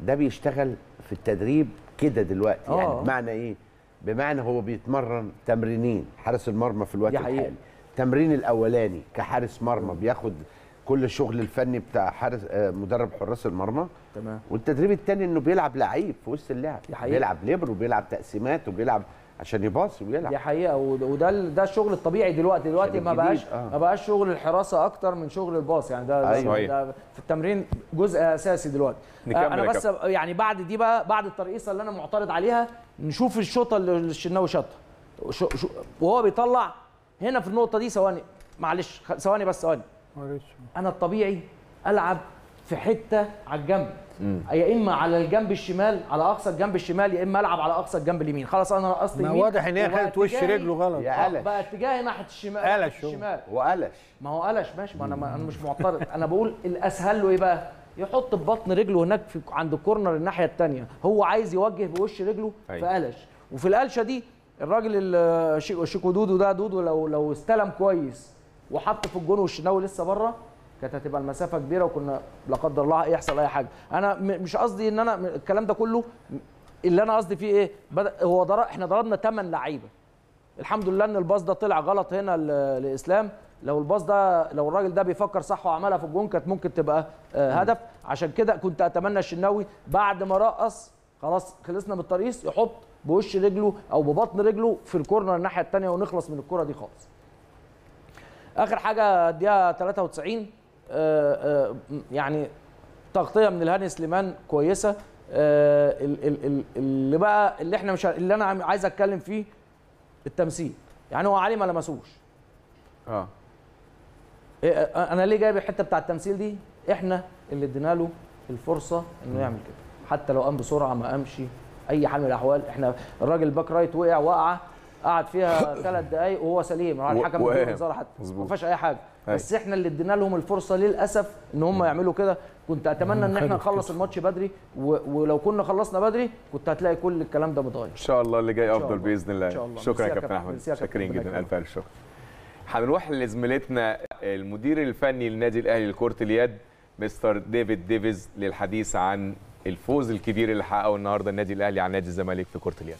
ده بيشتغل في التدريب كده دلوقتي. أوه. يعني بمعنى ايه؟ بمعنى هو بيتمرن تمرينين حارس المرمى في الوقت الحالي. التمرين الاولاني كحارس مرمى بياخد كل الشغل الفني بتاع حارس مدرب حراس المرمى تمام، والتدريب الثاني انه بيلعب لعيب في وسط اللعب، بيلعب ليبر وبيلعب تقسيمات وبيلعب عشان يباص ويلعب. دي حقيقه وده ده الشغل الطبيعي دلوقتي. دلوقتي ما بقاش آه. ما بقاش شغل الحراسه اكتر من شغل الباص يعني ده, أيوة. ده في التمرين جزء اساسي دلوقتي. آه انا بس يعني بعد دي بقى بعد الترقيصه اللي انا معترض عليها نشوف الشوطه اللي الشناوي شاطها وهو بيطلع هنا في النقطه دي. ثواني معلش ثواني بس ثواني. انا الطبيعي العب في حته على الجنب، يا اما على الجنب الشمال على اقصى الجنب الشمال يا اما العب على اقصى الجنب اليمين. خلاص انا رقصت يمين. ما واضح ان هي خدت وش رجله غلط. يا بقى اتجاهي ناحيه الشمال. قلش الشمال وقلش. ما هو قلش ماشي، ما انا ما انا مش معترض. انا بقول الاسهل له ايه بقى؟ يحط ببطن رجله هناك في عند الكورنر الناحيه الثانيه، هو عايز يوجه بوش رجله فقلش. وفي القلشه دي الراجل الشيكو دودو ده دودو لو لو استلم كويس وحط في الجون والشناوي لسه بره كانت هتبقى المسافه كبيره وكنا لا قدر الله يحصل اي حاجه. انا مش قصدي ان انا الكلام ده كله، اللي انا قصدي فيه ايه؟ هو ضرب احنا ضربنا ثمانية لعيبه. الحمد لله ان الباص ده طلع غلط هنا لاسلام، لو الباص ده لو الراجل ده بيفكر صح وعملها في الجون كانت ممكن تبقى هدف. عشان كده كنت اتمنى الشناوي بعد ما رقص خلاص خلصنا من الترقيص يحط بوش رجله او ببطن رجله في الكورنر الناحيه الثانيه ونخلص من الكره دي خالص. اخر حاجه الدقيقه تلاتة وتسعين آآ آآ يعني تغطيه من الهاني سليمان كويسه. اللي بقى اللي احنا مش اللي انا عايز اتكلم فيه التمثيل، يعني هو علي ما لمسوش. اه انا ليه جايب الحته بتاع التمثيل دي؟ احنا اللي ادينا له الفرصه انه يعمل كده، حتى لو قام بسرعه ما قامش اي حال من الاحوال. احنا الراجل باك رايت وقع وقعه قعد فيها ثلاث دقايق وهو سليم، راح الحكم اداله انذار حتى ما فيهاش اي حاجه. هاي. بس احنا اللي ادينا لهم الفرصه للاسف ان هم يعملوا كده. كنت اتمنى ان احنا نخلص الماتش بدري، ولو كنا خلصنا بدري كنت هتلاقي كل الكلام ده متغير. ان شاء الله اللي جاي افضل باذن الله. شكرا يا كابتن احمد، شاكرين جدا، الف الف شكر. هنروح لزميلتنا المدير الفني للنادي الاهلي لكره اليد مستر ديفيد ديفيز للحديث عن الفوز الكبير اللي حققه النهارده النادي الاهلي على نادي الزمالك في كره اليد.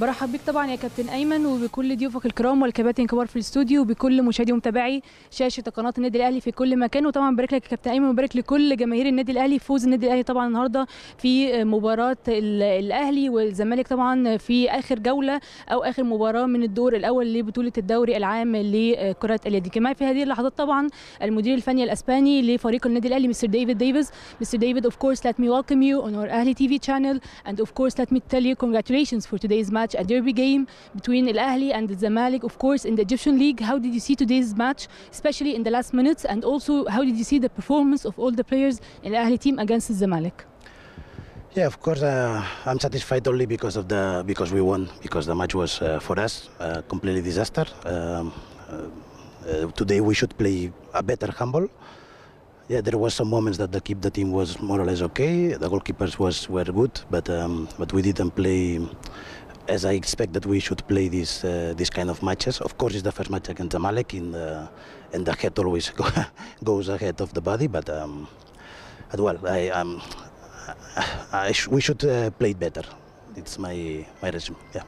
برحب بيك طبعا يا كابتن ايمن وبكل ضيوفك الكرام والكباتن الكبار في الاستوديو وبكل مشاهدي ومتابعي شاشه قناه النادي الاهلي في كل مكان، وطبعا بارك لك يا كابتن ايمن وبارك لكل جماهير النادي الاهلي. فوز النادي الاهلي طبعا النهارده في مباراه الاهلي والزمالك طبعا في اخر جوله او اخر مباراه من الدور الاول لبطوله الدوري العام لكره اليد. كمان في هذه اللحظات طبعا المدير الفني الاسباني لفريق النادي الاهلي مستر ديفيد ديفيز. مستر ديفيد of course let me welcome you on our اهلي تي في channel and of course let me tell you congratulations for today's match. A derby game between Al Ahly and the Zamalek, of course, in the Egyptian League. How did you see today's match, especially in the last minutes, and also how did you see the performance of all the players in the Al Ahly team against the Zamalek? Yeah, of course, uh, I'm satisfied only because of the because we won, because the match was uh, for us uh, completely disaster. Um, uh, uh, today we should play a better handball. Yeah, there was some moments that the keep the team was more or less okay. The goalkeepers was were good, but um, but we didn't play as I expect that we should play this uh, this kind of matches. Of course, it's the first match against Zamalek, in the, and the head always go, goes ahead of the body. But um, as well, I, um, I sh we should uh, play it better. It's my my resume. Yeah.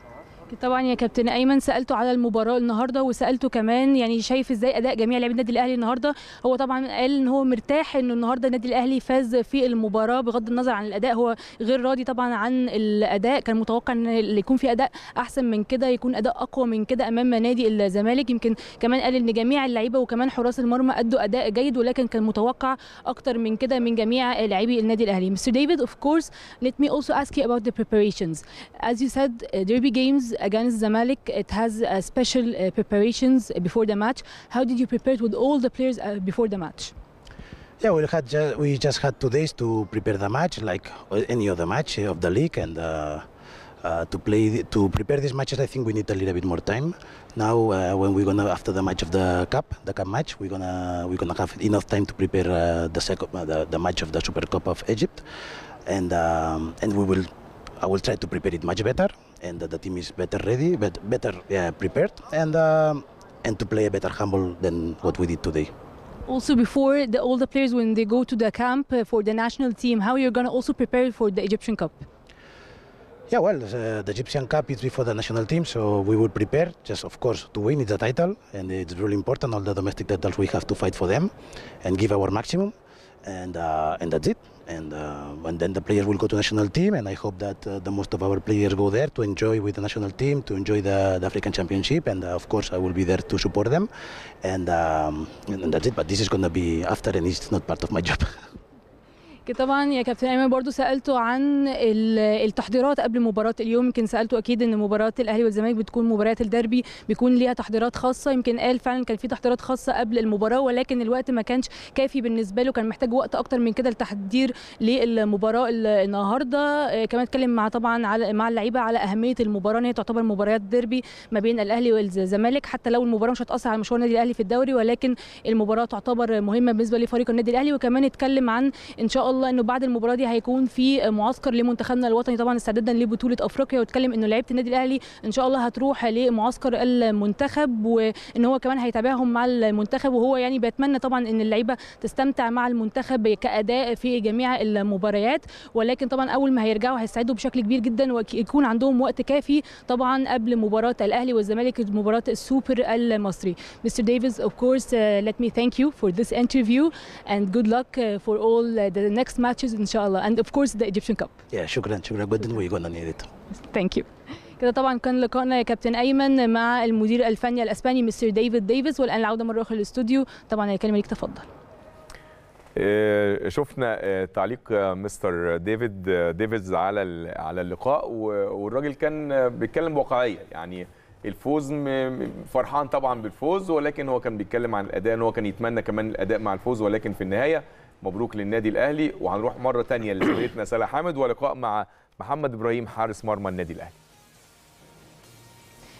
طبعا يا كابتن ايمن سالته على المباراه النهارده وسالته كمان يعني شايف ازاي اداء جميع لاعبي النادي الاهلي النهارده. هو طبعا قال ان هو مرتاح انه النهارده النادي الاهلي فاز في المباراه بغض النظر عن الاداء. هو غير راضي طبعا عن الاداء، كان متوقع ان يكون في اداء احسن من كده، يكون اداء اقوى من كده امام نادي الزمالك. يمكن كمان قال ان جميع اللعيبه وكمان حراس المرمى ادوا اداء جيد، ولكن كان متوقع اكتر من كده من جميع لاعبي النادي الاهلي. Mister David, of course, let me also ask you about the preparations. As you said, derby games against Zamalek, it has uh, special uh, preparations before the match. How did you prepare with all the players uh, before the match? Yeah, we had just, we just had two days to prepare the match, like any other match of the league, and uh, uh, to play to prepare these matches. I think we need a little bit more time. Now, uh, when we're gonna after the match of the cup, the cup match, we're gonna we're gonna have enough time to prepare uh, the second uh, the, the match of the Super Cup of Egypt, and um, and we will. I will try to prepare it much better, and uh, the team is better ready, but better uh, prepared, and uh, and to play a better handball than what we did today. Also, before the, all the players when they go to the camp for the national team, how you're gonna also prepare for the Egyptian Cup? Yeah, well, uh, the Egyptian Cup is before the national team, so we will prepare just, of course, to win the title, and it's really important. All the domestic titles we have to fight for them, and give our maximum. And uh, and that's it. And uh, and then the players will go to national team, and I hope that uh, the most of our players go there to enjoy with the national team, to enjoy the, the African Championship, and uh, of course I will be there to support them. And um, and, and that's it. But this is going to be after, and it's not part of my job. طبعا يا كابتن ايمن برضو سالته عن التحضيرات قبل مباراه اليوم. يمكن سالته اكيد ان مباراه الاهلي والزمالك بتكون مباريات الديربي بيكون ليها تحضيرات خاصه، يمكن قال فعلا كان في تحضيرات خاصه قبل المباراه، ولكن الوقت ما كانش كافي بالنسبه له، كان محتاج وقت اكتر من كده للتحضير للمباراه النهارده. كمان اتكلم مع طبعا على مع اللعيبه على اهميه المباراه، ان هي تعتبر مباريات ديربي ما بين الاهلي والزمالك، حتى لو المباراه مش هتاثر على مشوار النادي الاهلي في الدوري، ولكن المباراه تعتبر مهمه بالنسبه لفريق النادي الاهلي. وكمان اتكلم عن ان شاء الله انه بعد المباراه دي هيكون في معسكر لمنتخبنا الوطني طبعا استعدادا لبطوله افريقيا، واتكلم انه لعيبه النادي الاهلي ان شاء الله هتروح لمعسكر المنتخب، وان هو كمان هيتابعهم مع المنتخب، وهو يعني بيتمنى طبعا ان اللعيبه تستمتع مع المنتخب كاداء في جميع المباريات. ولكن طبعا اول ما هيرجعوا هيستعدوا بشكل كبير جدا، ويكون عندهم وقت كافي طبعا قبل مباراه الاهلي والزمالك، مباراه السوبر المصري. Mister Davis, of course, uh, let me thank you for this interview and good luck uh, for all uh, the next matches inshallah, and of course the Egyptian Cup. Yeah, شكرا شكرا جدا، we're gonna need it. Thank you. كده طبعا كان لقائنا يا كابتن ايمن مع المدير الفني الاسباني مستر ديفيد ديفيس. والان العوده مره اخرى للاستوديو، طبعا الكلمه ليك تفضل. شفنا تعليق مستر ديفيد ديفيس على على اللقاء، والراجل كان بيتكلم بواقعيه، يعني الفوز فرحان طبعا بالفوز، ولكن هو كان بيتكلم عن الاداء، ان هو كان يتمنى كمان الاداء مع الفوز، ولكن في النهايه مبروك للنادي الاهلي. وهنروح مره ثانيه لزميلتنا سلا حامد ولقاء مع محمد ابراهيم حارس مرمى النادي الاهلي.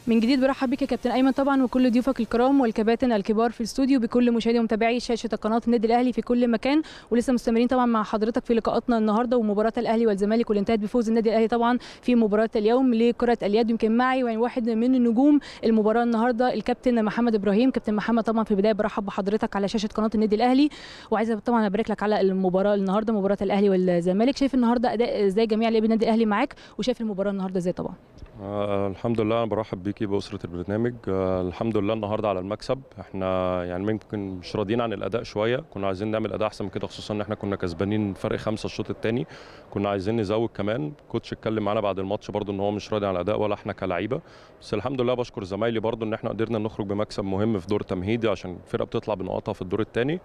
من جديد برحب بك يا كابتن ايمن طبعا وكل ضيوفك الكرام والكباتن الكبار في الاستوديو، بكل مشاهدي ومتابعي شاشه قناه النادي الاهلي في كل مكان. ولسه مستمرين طبعا مع حضرتك في لقاءاتنا النهارده ومباراه الاهلي والزمالك، واللي انتهت بفوز النادي الاهلي طبعا في مباراه اليوم لكره اليد. يمكن معي يعني واحد من النجوم المباراه النهارده الكابتن محمد ابراهيم. كابتن محمد طبعا في البدايه برحب بحضرتك على شاشه قناه النادي الاهلي، وعايزه طبعا ابارك لك على المباراه النهارده، مباراه الاهلي والزمالك. شايف النهارده اداء ازاي جميع لاعبي النادي الاهلي معاك، وشايف المباراه النهارده ازاي؟ طبعا آه الحمد لله، انا برحب بيكي باسره البرنامج. آه الحمد لله النهارده على المكسب. احنا يعني ممكن مش راضيين عن الاداء شويه، كنا عايزين نعمل اداء احسن من كده، خصوصا ان احنا كنا كسبانين فرق خمسه الشوط الثاني، كنا عايزين نزود كمان. كوتش اتكلم معانا بعد الماتش برده ان هو مش راضي عن الاداء ولا احنا كلاعيبه، بس الحمد لله بشكر زمايلي برده ان احنا قدرنا نخرج بمكسب مهم في دور تمهيدي، عشان الفرقه بتطلع بنقاطها في الدور الثاني.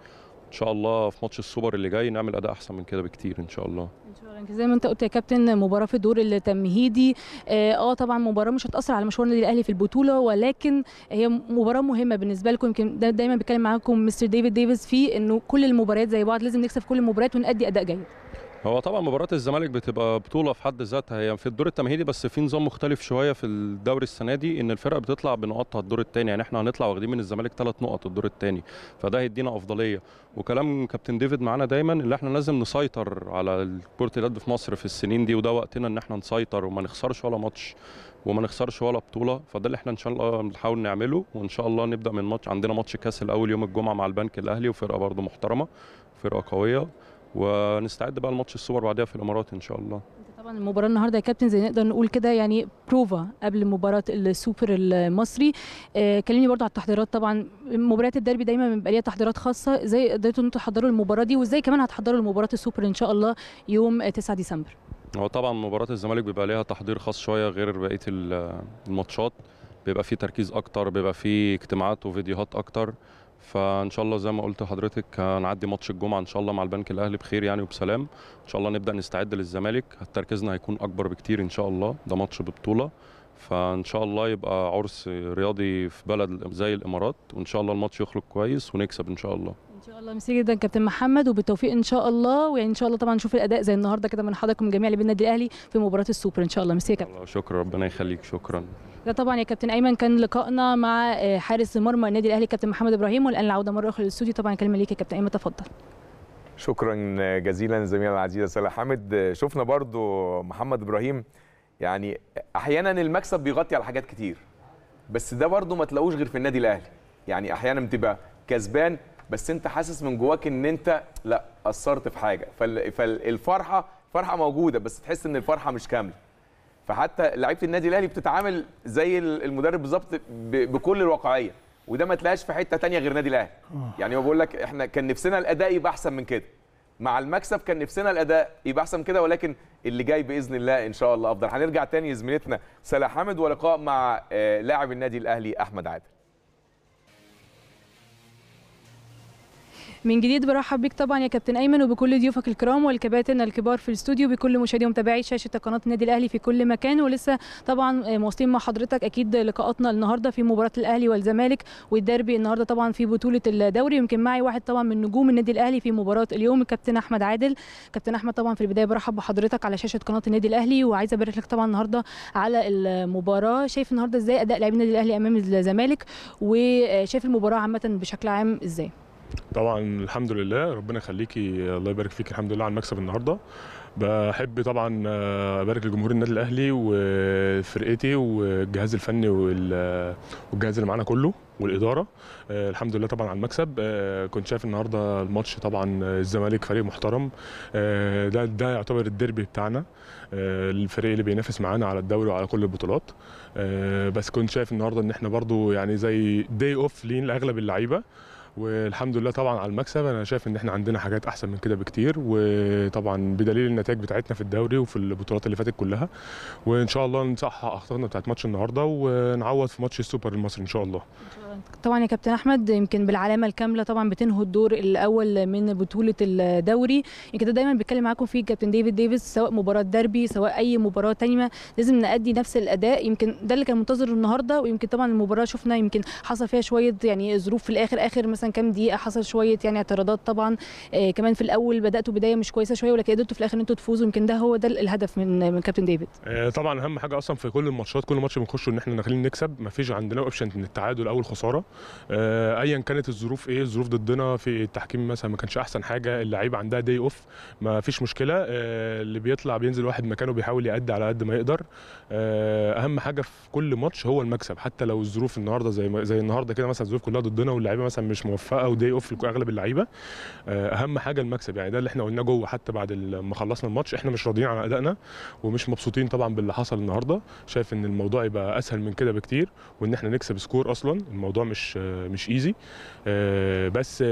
ان شاء الله في ماتش السوبر اللي جاي نعمل اداء احسن من كده بكتير ان شاء الله. ان شاء الله. زي ما انت قلت يا كابتن، مباراه في الدور التمهيدي، اه طبعا مباراه مش هتاثر على مشوار النادي الاهلي في البطوله، ولكن هي مباراه مهمه بالنسبه لكم. يمكن دا دايما بيتكلم معاكم مستر ديفيد ديفيس في انه كل المباريات زي بعض، لازم نكسب كل المباريات ونأدي اداء جيد. هو طبعا مباراه الزمالك بتبقى بطوله في حد ذاتها، هي في الدور التمهيدي بس في نظام مختلف شويه في الدوري السنه دي، ان الفرقه بتطلع بنقطها الدور الثاني، يعني احنا هنطلع واخدين من الزمالك ثلاث نقط الدور الثاني، فده هيدينا افضليه. وكلام كابتن ديفيد معانا دايما اللي احنا لازم نسيطر على كره اليد في مصر في السنين دي، وده وقتنا ان احنا نسيطر وما نخسرش ولا ماتش وما نخسرش ولا بطوله، فده اللي احنا ان شاء الله بنحاول نعمله. وان شاء الله نبدا من ماتش، عندنا ماتش كاس الاول يوم الجمعه مع البنك الاهلي، وفرقه برده محترمه فرقه قويه، ونستعد بقى لماتش السوبر بعدها في الامارات ان شاء الله. طبعا المباراه النهارده يا كابتن زي نقدر نقول كده يعني بروفا قبل مباراه السوبر المصري. آه كلمني برضو على التحضيرات، طبعا مباريات الديربي دايما بيبقى ليها تحضيرات خاصه، ازاي قدرتوا انتوا تحضروا المباراه دي وازاي كمان هتحضروا المباراه السوبر ان شاء الله يوم تسعة ديسمبر؟ هو طبعا مباراه الزمالك بيبقى ليها تحضير خاص شويه غير بقيه الماتشات، بيبقى فيه تركيز اكتر، بيبقى فيه اجتماعات وفيديوهات اكتر، فان شاء الله زي ما قلت لحضرتك هنعدي ماتش الجمعه ان شاء الله مع البنك الاهلي بخير يعني وبسلام، ان شاء الله نبدا نستعد للزمالك، تركيزنا هيكون اكبر بكتير ان شاء الله، ده ماتش ببطوله، فان شاء الله يبقى عرس رياضي في بلد زي الامارات، وان شاء الله الماتش يخلق كويس ونكسب ان شاء الله. ان شاء الله. ميرسي جدا كابتن محمد وبالتوفيق ان شاء الله، ويعني ان شاء الله طبعا نشوف الاداء زي النهارده كده من حضراتكم جميع اللي بالنادي الاهلي في مباراه السوبر ان شاء الله. ميرسي يا كابتن. شكرا، ربنا يخليك. شكرا. ده طبعا يا كابتن ايمن كان لقائنا مع حارس مرمى النادي الاهلي كابتن محمد ابراهيم، والان العوده مره اخرى للاستوديو، طبعا كلمه ليك يا كابتن ايمن، تفضل. شكرا جزيلا زميلنا العزيز سالم حامد. شفنا برضو محمد ابراهيم، يعني احيانا المكسب بيغطي على حاجات كتير، بس ده برضو ما تلاقوش غير في النادي الاهلي، يعني احيانا بتبقى كسبان بس انت حاسس من جواك ان انت لا قصرت في حاجه، فالفرحه فرحه موجوده بس تحس ان الفرحه مش كامله. فحتى لعيبه النادي الاهلي بتتعامل زي المدرب بالظبط بكل الواقعيه، وده ما تلاقيش في حته ثانيه غير النادي الاهلي. يعني هو بقول لك احنا كان نفسنا الاداء يبقى احسن من كده، مع المكسب كان نفسنا الاداء يبقى احسن من كده، ولكن اللي جاي باذن الله ان شاء الله افضل. هنرجع تاني لزميلتنا سلا حامد ولقاء مع لاعب النادي الاهلي احمد عادل. من جديد برحب بيك طبعا يا كابتن ايمن وبكل ضيوفك الكرام والكباتن الكبار في الاستوديو، بكل مشاهدي ومتابعي شاشه قناه النادي الاهلي في كل مكان. ولسه طبعا مواصلين مع حضرتك اكيد لقاءاتنا النهارده في مباراه الاهلي والزمالك والديربي النهارده طبعا في بطوله الدوري. يمكن معي واحد طبعا من نجوم النادي الاهلي في مباراه اليوم الكابتن احمد عادل. كابتن احمد طبعا في البدايه برحب بحضرتك على شاشه قناه النادي الاهلي، وعايزه ابارك لك طبعا النهارده على المباراه، شايف النهارده ازاي اداء لاعبين النادي الاهلي امام الزمالك، وشايف المباراه عامه بشكل عام ازاي؟ طبعا الحمد لله، ربنا يخليكي الله يبارك فيك، الحمد لله على المكسب النهارده. بحب طبعا ابارك لجمهور النادي الاهلي وفرقتي والجهاز الفني والجهاز اللي معانا كله والاداره، الحمد لله طبعا على المكسب. كنت شايف النهارده الماتش، طبعا الزمالك فريق محترم، ده ده يعتبر الديربي بتاعنا، الفريق اللي بينافس معانا على الدوري وعلى كل البطولات، بس كنت شايف النهارده ان احنا برده يعني زي داي اوف لين لاغلب اللعيبه، والحمد لله طبعا على المكسب. انا شايف ان احنا عندنا حاجات احسن من كده بكتير، وطبعا بدليل النتائج بتاعتنا في الدوري وفي البطولات اللي فاتت كلها، وان شاء الله نصحح اخطائنا بتاعت ماتش النهارده ونعوض في ماتش السوبر المصري ان شاء الله. طبعا يا كابتن احمد يمكن بالعلامه الكامله طبعا بتنهوا الدور الاول من بطوله الدوري، يمكن ده دايما بيتكلم معاكم فيه كابتن ديفيد ديفيس، سواء مباراه ديربي سواء اي مباراه ثانيه لازم نأدي نفس الاداء، يمكن ده اللي كان منتظر النهارده. ويمكن طبعا المباراه شفنا يمكن حصل فيها شويه يعني ظروف في الاخر، اخر مثلا كام دقيقه حصل شويه يعني اعتراضات طبعا، آه كمان في الاول بداتوا بدايه مش كويسه شويه، ولكن قدرتوا في الاخر ان انتوا تفوزوا، يمكن ده هو ده الهدف من من كابتن ديفيد. آه طبعا اهم حاجه اصلا في كل الماتشات، كل ماتش بنخشه ان احنا داخلين نكسب، ما فيش عندنا اوبشن ان التعادل او الخساره، آه ايا كانت الظروف، ايه الظروف ضدنا، في التحكيم مثلا ما كانش احسن حاجه، اللعيبه عندها داي اوف، ما فيش مشكله، آه اللي بيطلع بينزل واحد مكانه بيحاول يأدي على قد ما يقدر. آه اهم حاجه في كل ماتش هو المكسب، حتى لو الظروف النهارده زي زي النهارده كده مثلا الظروف كلها ضدنا واللعيبه مثلا مش موفقه ودي اوف اغلب اللعيبه، اهم حاجه المكسب، يعني ده اللي احنا قلناه جوه حتى بعد ما خلصنا الماتش، احنا مش راضيين على ادائنا ومش مبسوطين طبعا باللي حصل النهارده. شايف ان الموضوع يبقى اسهل من كده بكتير، وان احنا نكسب سكور اصلا الموضوع مش مش ايزي، بس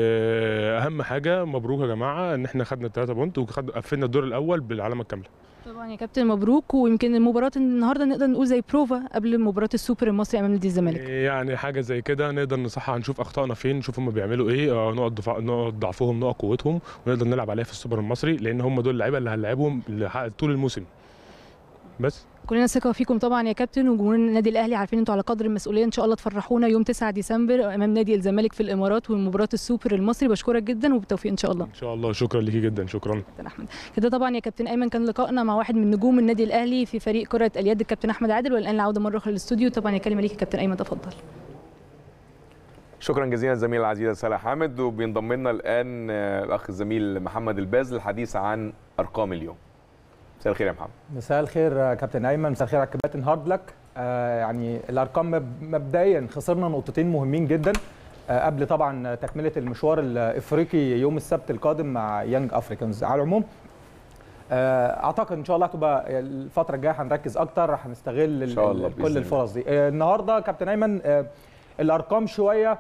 اهم حاجه مبروك يا جماعه ان احنا خدنا الثلاثه بونت وقفلنا الدور الاول بالعلامه الكامله. طبعا يا كابتن مبروك، ويمكن المباراه النهارده نقدر نقول زي بروفا قبل مباراه السوبر المصري امام نادي الزمالك، يعني حاجه زي كده نقدر نصحح، نشوف اخطائنا فين، نشوف هم بيعملوا ايه، نقط نقط ضعفهم نقط قوتهم، ونقدر نلعب عليها في السوبر المصري، لان هم دول اللعيبه اللي هنلعبهم طول الموسم. بس كلنا ثقه فيكم طبعا يا كابتن، وجمهور النادي الاهلي عارفين انتوا على قدر المسؤوليه، ان شاء الله تفرحونا يوم تسعة ديسمبر امام نادي الزمالك في الامارات ومباراه السوبر المصري. بشكرك جدا وبالتوفيق ان شاء الله. ان شاء الله، شكرا ليكي جدا. شكرا كابتن احمد. كده طبعا يا كابتن ايمن كان لقائنا مع واحد من نجوم النادي الاهلي في فريق كره اليد الكابتن احمد عادل، والان العوده مره اخرى للاستوديو. طبعا الكلمه ليك يا كابتن ايمن، تفضل. شكرا جزيلا الزميل العزيز سالح حامد، وبينضم لنا الان الاخ الزميل محمد الباز للحديث عن ارقام اليوم. مساء الخير يا محمد. مساء الخير كابتن ايمن، مساء الخير على الكابتن هاردلك. آه يعني الارقام مبدئيا خسرنا نقطتين مهمين جدا آه قبل طبعا تكمله المشوار الافريقي يوم السبت القادم مع يانج افريكانز. على العموم آه اعتقد ان شاء الله هتبقى الفتره الجايه هنركز اكتر، هنستغل كل الفرص دي. آه النهارده كابتن ايمن آه الارقام شويه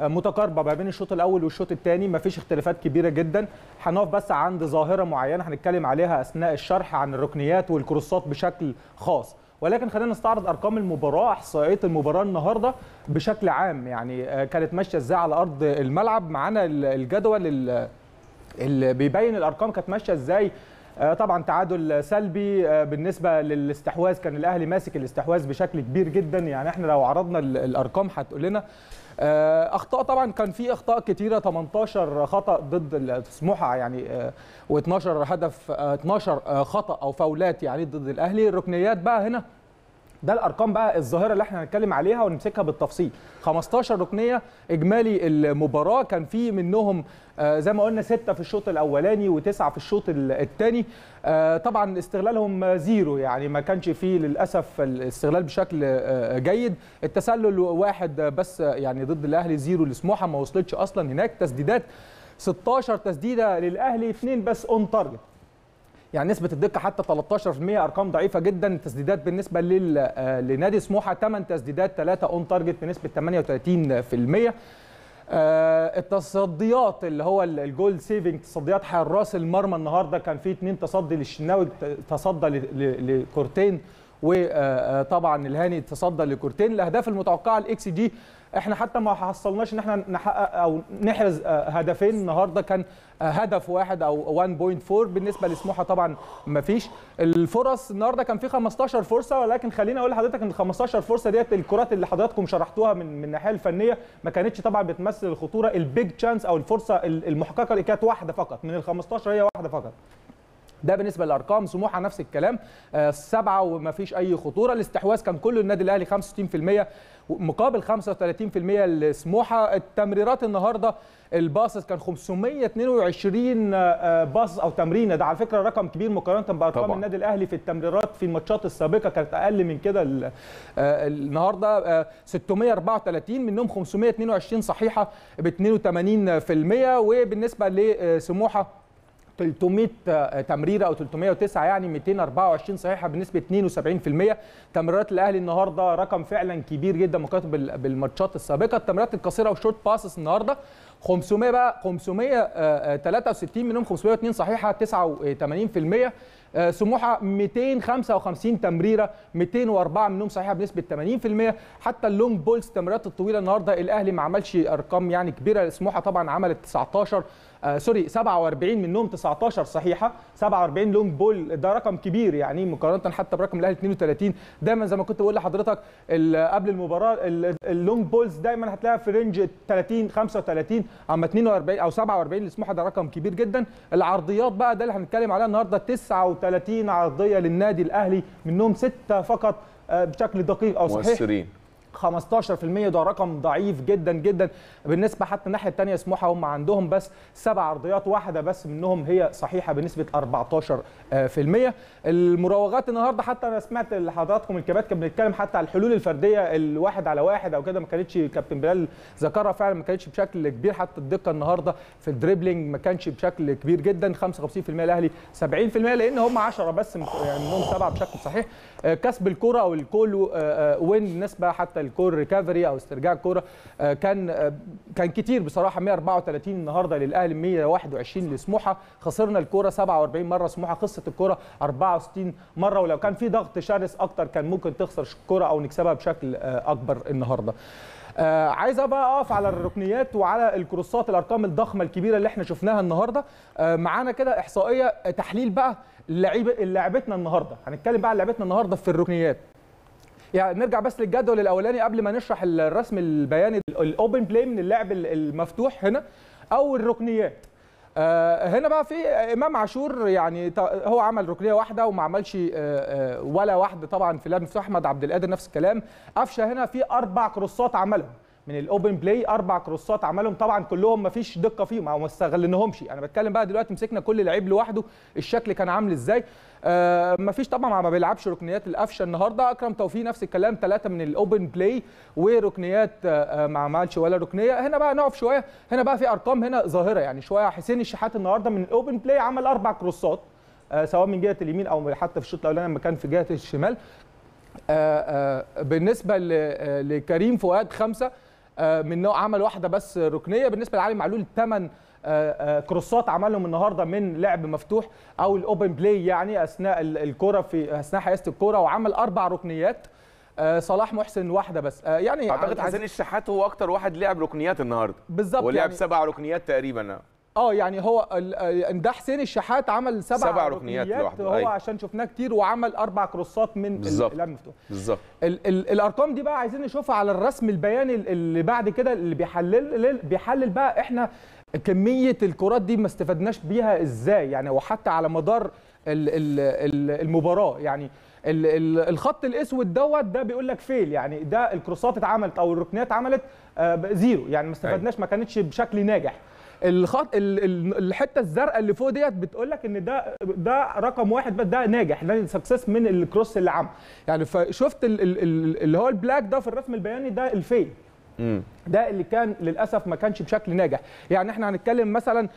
متقاربه ما بين الشوط الاول والشوط الثاني، ما فيش اختلافات كبيره جدا. هنقف بس عند ظاهره معينه هنتكلم عليها اثناء الشرح عن الركنيات والكروسات بشكل خاص، ولكن خلينا نستعرض ارقام المباراه، احصائيات المباراه النهارده بشكل عام. يعني كانت ماشيه ازاي على ارض الملعب؟ معانا الجدول اللي بيبين الارقام كانت ماشيه ازاي. طبعا تعادل سلبي بالنسبه للاستحواذ، كان الاهلي ماسك الاستحواذ بشكل كبير جدا. يعني احنا لو عرضنا الارقام هتقول لنا اخطاء، طبعا كان في اخطاء كتيره، ثمانية عشر خطا ضد سموحه يعني، و12 هدف، اتناشر خطا او فاولات يعني ضد الاهلي. الركنيات بقى هنا ده الارقام بقى الظاهره اللي احنا هنتكلم عليها ونمسكها بالتفصيل. خمستاشر ركنيه اجمالي المباراه، كان في منهم زي ما قلنا ستة في الشوط الاولاني وتسعة في الشوط الثاني. طبعا استغلالهم زيرو، يعني ما كانش فيه للاسف الاستغلال بشكل جيد. التسلل واحد بس يعني ضد الاهلي، زيرو لسموحه ما وصلتش اصلا هناك. تسديدات ستاشر تسديده للاهلي، اثنين بس اون تارجت، يعني نسبة الدقة حتى تلتاشر في المية، أرقام ضعيفة جدا. التسديدات بالنسبة لنادي سموحة ثمانية تسديدات، ثلاثة أون تارجت بنسبة تمنية وتلاتين في المية. التصديات اللي هو الجول سيفنج، تصديات حراس المرمى النهارده كان فيه اتنين تصدي للشناوي، تصدى لكورتين، وطبعا الهاني تصدى لكورتين. الاهداف المتوقعه الاكس دي احنا حتى ما حصلناش ان احنا نحقق او نحرز هدفين النهارده، كان هدف واحد او واحد فاصلة أربعة بالنسبه لسموحه، طبعا ما فيش. الفرص النهارده كان في خمستاشر فرصه، ولكن خليني اقول لحضرتك ان ال خمستاشر فرصه ديت الكرات اللي حضراتكم شرحتوها من من الناحيه الفنيه ما كانتش طبعا بتمثل الخطوره. البيج تشانس او الفرصه المحققه اللي كانت واحده فقط من ال خمستاشر، هي واحده فقط. ده بالنسبه للارقام. سموحه نفس الكلام، آه سبعه وما فيش اي خطوره. الاستحواذ كان كله النادي الاهلي خمسة وستين في المية مقابل خمسة وتلاتين في المية لسموحه. التمريرات النهارده الباصز كان خمسمية اتنين وعشرين آه باص او تمريره، ده على فكره رقم كبير مقارنه بارقام النادي الاهلي في التمريرات في الماتشات السابقه، كانت اقل من كده. آه النهارده آه ستمية اربعة وتلاتين منهم خمسمية اتنين وعشرين صحيحه ب اتنين وتمانين في المية. وبالنسبه لسموحه تلتمية تمريره او تلتمية وتسعة يعني ميتين اربعة وعشرين صحيحه بنسبه اتنين وسبعين في المية. تمريرات الاهلي النهارده رقم فعلا كبير جدا مقارنه بالماتشات السابقه. التمريرات القصيره وشورت باسس النهارده خمسمية بقى، خمسمية تلاتة وستين منهم خمسمية واتنين صحيحه تسعة وتمانين في المية. سموحه ميتين خمسة وخمسين تمريره، ميتين واربعة منهم صحيحه بنسبه تمانين في المية. حتى اللونج بولز التمريرات الطويله النهارده الاهلي ما عملش ارقام يعني كبيره. سموحه طبعا عملت تسعتاشر آه سوري سبعة واربعين منهم تسعتاشر صحيحه، سبعة واربعين لونج بول، ده رقم كبير يعني مقارنه حتى برقم الاهلي اتنين وتلاتين. دايما زي ما كنت بقول لحضرتك قبل المباراه اللونج بولز دايما هتلاقيها في رينج تلاتين خمسة وتلاتين، اما اتنين واربعين او سبعة واربعين لسموحه ده رقم كبير جدا. العرضيات بقى ده اللي هنتكلم عليها النهارده، تسعة وتلاتين عرضيه للنادي الاهلي منهم ستة فقط آه بشكل دقيق او صحيح مؤثرين خمستاشر في المية، ده رقم ضعيف جدا جدا. بالنسبه حتى الناحيه الثانيه سموحه هم عندهم بس سبع عرضيات، واحده بس منهم هي صحيحه بنسبه اربعتاشر في المية. المراوغات النهارده حتى انا سمعت لحضراتكم الكباتن كان بنتكلم حتى على الحلول الفرديه الواحد على واحد او كده، ما كانتش كابتن بلال ذكرها فعلا، ما كانتش بشكل كبير. حتى الدقه النهارده في الدريبلينج ما كانش بشكل كبير جدا، خمسة وخمسين في المية الاهلي سبعين في المية لان هم عشرة بس يعني منهم سبعه بشكل صحيح. كسب الكره او الكول وين بالنسبه حتى الكور ريكفري او استرجاع الكوره كان كان كتير بصراحه، مية اربعة وتلاتين النهارده للاهلي، مية واحد وعشرين لسموحه. خسرنا الكوره سبعة واربعين مره، سموحه خسرت الكوره اربعة وستين مره، ولو كان في ضغط شرس اكتر كان ممكن تخسر الكوره او نكسبها بشكل اكبر النهارده. آه عايز بقى اقف على الركنيات وعلى الكروسات، الارقام الضخمه الكبيره اللي احنا شفناها النهارده. آه معانا كده احصائيه تحليل بقى اللعيبه لعبتنا النهارده، هنتكلم بقى عن لعبتنا النهارده في الركنيات. يعني نرجع بس للجدول الاولاني قبل ما نشرح الرسم البياني الاوبن بلاي من اللعب المفتوح هنا او الركنيات. هنا بقى في امام عاشور، يعني هو عمل ركنيه واحده وما عملش ولا واحده طبعا في اللعب المفتوح. احمد عبد القادر نفس الكلام. قفشه هنا في اربع كروسات عملهم من الاوبن بلاي، اربع كروسات عملهم طبعا كلهم ما فيش دقه فيهم او ما استغلناهمش. انا بتكلم بقى دلوقتي مسكنا كل لعيب لوحده الشكل كان عامل ازاي. آه ما فيش طبعا، ما بيلعبش ركنيات القفشه النهارده. اكرم توفيق نفس الكلام، ثلاثه من الاوبن بلاي وركنيات آه ما عملش ولا ركنيه. هنا بقى نقف شويه، هنا بقى في ارقام هنا ظاهره يعني شويه. حسين الشحات النهارده من الاوبن بلاي عمل اربع كروسات، آه سواء من جهه اليمين او حتى في الشوط الاولاني لما كان في جهه الشمال. آه آه بالنسبه لكريم فؤاد خمسه من نوع، عمل واحده بس ركنيه. بالنسبه لعلي معلول ثمان كروسات عملهم النهارده من لعب مفتوح او الاوبن بلاي، يعني اثناء الكره في اثناء حيازه الكره، وعمل اربع ركنيات. صلاح محسن واحده بس. يعني اعتقد حسين الشحات هو اكتر واحد لعب ركنيات النهارده بالظبط، ولعب يعني سبع ركنيات تقريبا. اه يعني هو ده حسين الشحات عمل سبع, سبع ركنيات لوحده، هو أي. عشان شفناه كتير، وعمل اربع كروسات من اللعب المفتوح بالظبط. الارقام دي بقى عايزين نشوفها على الرسم البياني اللي بعد كده، اللي بيحلل بيحلل بقى احنا كميه الكرات دي ما استفدناش بيها ازاي يعني، وحتى على مدار المباراه. يعني الخط الاسود دوت ده بيقول لك فيل، يعني ده الكروسات اتعملت او الركنيات اتعملت زيرو، يعني ما استفدناش، ما كانتش بشكل ناجح. الخط الحته الزرقاء اللي فوق ديت بتقول لك ان ده ده رقم واحد بس، ده ناجح، ده سكسس من الكروس اللي عمل يعني. فشفت ال ال اللي هو البلاك ده في الرسم البياني ده الفيل، ده اللي كان للاسف ما كانش بشكل ناجح. يعني احنا هنتكلم مثلا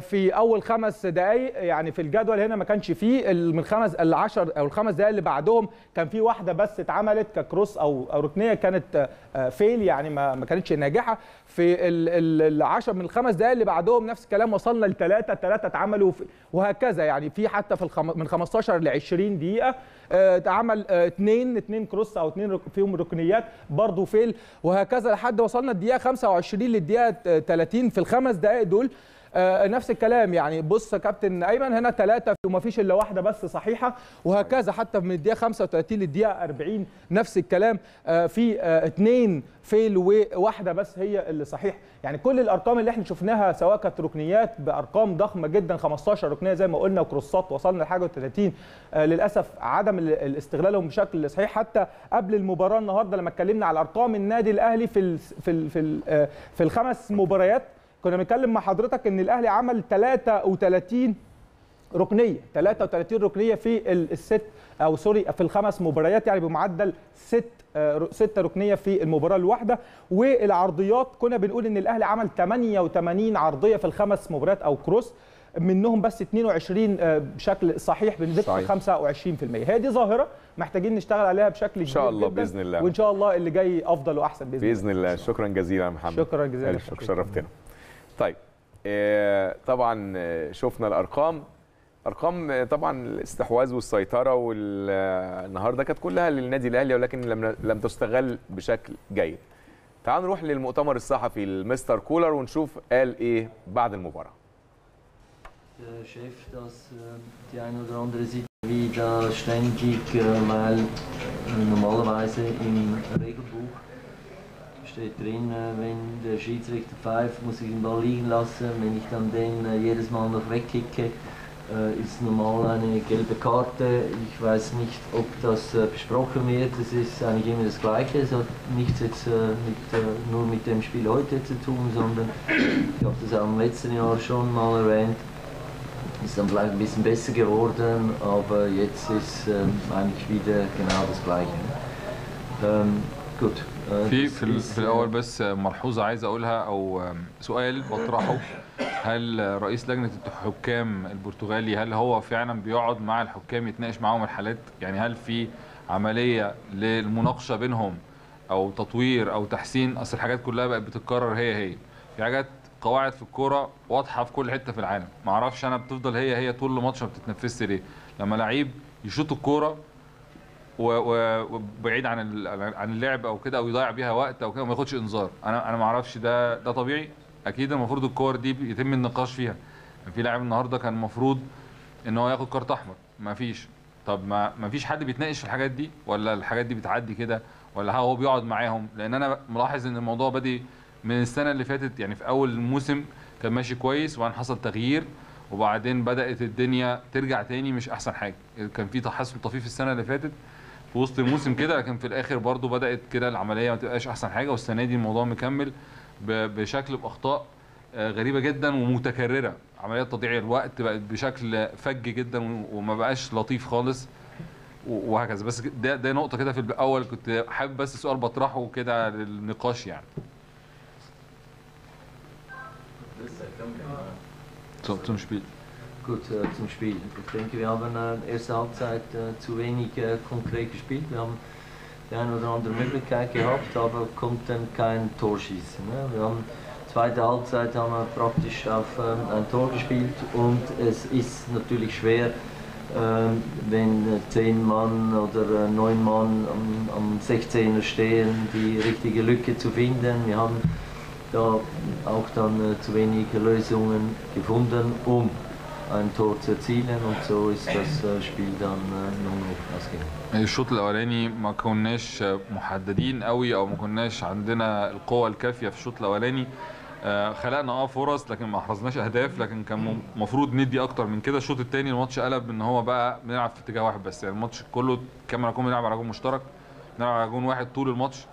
في اول خمس دقائق يعني في الجدول هنا ما كانش فيه، من خمس العشر او الخمس دقائق اللي بعدهم كان في واحده بس اتعملت ككروس او او ركنيه كانت فيل، يعني ما ما كانتش ناجحه. في العشر من الخمس دقائق اللي بعدهم نفس الكلام، وصلنا لثلاثه، الثلاثه اتعملوا وهكذا. يعني في حتى في من خمستاشر ل عشرين دقيقه اتعمل اثنين اثنين كروس او اثنين فيهم ركنيات برضه فيل، وهكذا لحد وصلنا الدقيقه خمسة وعشرين للدقيقه ثلاثين. في الخمس دقائق دول آه نفس الكلام. يعني بص يا كابتن ايمن، هنا ثلاثه وما فيش الا واحده بس صحيحه، وهكذا حتى من الدقيقه خمسة وثلاثين للدقيقه أربعين نفس الكلام. آه في آه اثنين فيل وواحده بس هي اللي صحيحه. يعني كل الارقام اللي احنا شفناها سواء كانت ركنيات بارقام ضخمه جدا، خمستاشر ركنيه زي ما قلنا، وكروسات وصلنا لحاجه و30، آه للاسف عدم استغلالهم بشكل صحيح. حتى قبل المباراه النهارده لما اتكلمنا على ارقام النادي الاهلي في ال في ال في, ال آه في الخمس مباريات، كنا بنتكلم مع حضرتك ان الاهلي عمل ثلاثة وثلاثين ركنيه، ثلاثة وثلاثين ركنيه في الست او سوري في الخمس مباريات، يعني بمعدل ست ستة ركنيه في المباراه الواحده. والعرضيات كنا بنقول ان الاهلي عمل ثمانية وثمانين عرضيه في الخمس مباريات او كروس، منهم بس اثنين وعشرين بشكل صحيح بنسبه خمسة وعشرين في المية. هي دي ظاهره محتاجين نشتغل عليها بشكل ان شاء الله باذن الله، وان شاء الله اللي جاي افضل واحسن باذن, بإذن الله. الله شكرا جزيلا يا محمد، شكرا جزيلا، شرفتنا. طيب طبعا شفنا الارقام، ارقام طبعا الاستحواذ والسيطره، والنهارده كانت كلها للنادي الاهلي، ولكن لم لم تستغل بشكل جيد. تعالوا نروح للمؤتمر الصحفي لمستر كولر ونشوف قال ايه بعد المباراه. شايف دي eine oder andere sieht wie da ständig mal normalerweise im Regelbuch steht drin, wenn der Schiedsrichter pfeift, muss ich den Ball liegen lassen. Wenn ich dann den jedes Mal noch wegkicke, ist normal eine gelbe Karte. Ich weiß nicht, ob das besprochen wird. Das ist eigentlich immer das Gleiche. Es hat nichts jetzt mit, nur mit dem Spiel heute zu tun, sondern ich habe das auch im letzten Jahr schon mal erwähnt. Ist dann vielleicht ein bisschen besser geworden, aber jetzt ist eigentlich wieder genau das Gleiche. Ähm, gut. في في, في الاول بس ملحوظه عايز اقولها او سؤال بطرحه، هل رئيس لجنه الحكام البرتغالي هل هو فعلا بيقعد مع الحكام يتناقش معاهم الحالات؟ يعني هل في عمليه للمناقشه بينهم او تطوير او تحسين؟ اصل الحاجات كلها بقت بتتكرر، هي هي في حاجات قواعد في الكوره واضحه في كل حته في العالم، ما اعرفش انا بتفضل هي هي طول الماتش ما بتتنفسش ليه. لما لعيب يشوط الكوره وبعيد عن عن اللعب او كده، او يضيع بيها وقت او كده وما ياخدش انذار. انا انا ما اعرفش ده ده طبيعي؟ اكيد المفروض الكور دي يتم النقاش فيها. في لاعب النهارده كان المفروض ان هو ياخد كارت احمر، ما فيش. طب ما ما فيش حد بيتناقش في الحاجات دي، ولا الحاجات دي بتعدي كده، ولا هو بيقعد معاهم؟ لان انا ملاحظ ان الموضوع بادئ من السنه اللي فاتت، يعني في اول الموسم كان ماشي كويس وبعدين حصل تغيير وبعدين بدات الدنيا ترجع تاني مش احسن حاجه. كان في تحسن طفيف السنه اللي فاتت في وسط الموسم كده، لكن في الاخر برضو بدات كده العمليه ما تبقاش احسن حاجه. والسنه دي الموضوع مكمل بشكل باخطاء غريبه جدا ومتكرره. عمليات تضييع الوقت بقت بشكل فج جدا وما بقاش لطيف خالص وهكذا. بس ده ده نقطه كده في الاول كنت حابب بس سؤال بطرحه كده للنقاش يعني. So, zum Spiel. Gut, äh, zum Spiel. Ich denke, wir haben äh, erste Halbzeit äh, zu wenig äh, konkret gespielt. Wir haben die eine oder andere Möglichkeit gehabt, aber konnten kein Tor schießen. Ne? Wir haben zweite Halbzeit haben wir praktisch auf ähm, ein Tor gespielt und es ist natürlich schwer, äh, wenn zehn Mann oder neun Mann am, am sechzehner stehen, die richtige Lücke zu finden. Wir haben da auch dann äh, zu wenige Lösungen gefunden, um ein Tor zu erzielen, und so ist das äh, Spiel dann äh, ausgegangen. الشوط الاولاني ما كناش محددين قوي او ما كناش عندنا القوه الكافيه في الشوط الاولاني. آه خلقنا اه فرص لكن ما احرزناش اهداف، لكن كان المفروض ندي اكتر من كده. الشوط الثاني الماتش قلب ان هو بقى بنلعب في اتجاه واحد بس، يعني الماتش كله كاميرا كون بنلعب على جون مشترك، بنلعب على جون واحد طول الماتش.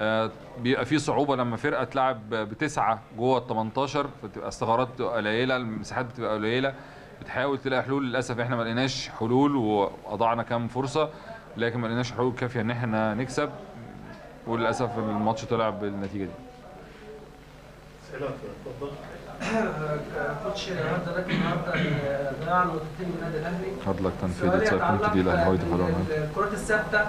آه بيبقى في صعوبه لما فرقه تلعب بتسعه جوه ال تمنتاشر، فتبقى الثغرات قليله، المساحات بتبقى قليله، بتحاول تلاقي حلول. للاسف احنا ما لقيناش حلول واضعنا كام فرصه، لكن ما لقيناش حلول كافيه ان احنا نكسب، وللاسف الماتش طلع بالنتيجه دي. اسئله اتفضل. كوتش النهارده راكب النهارده ضياع نقطتين من النادي الاهلي. فضلك تنفيذ السيطره دي للهوايد الحراميه. الكرات الثابته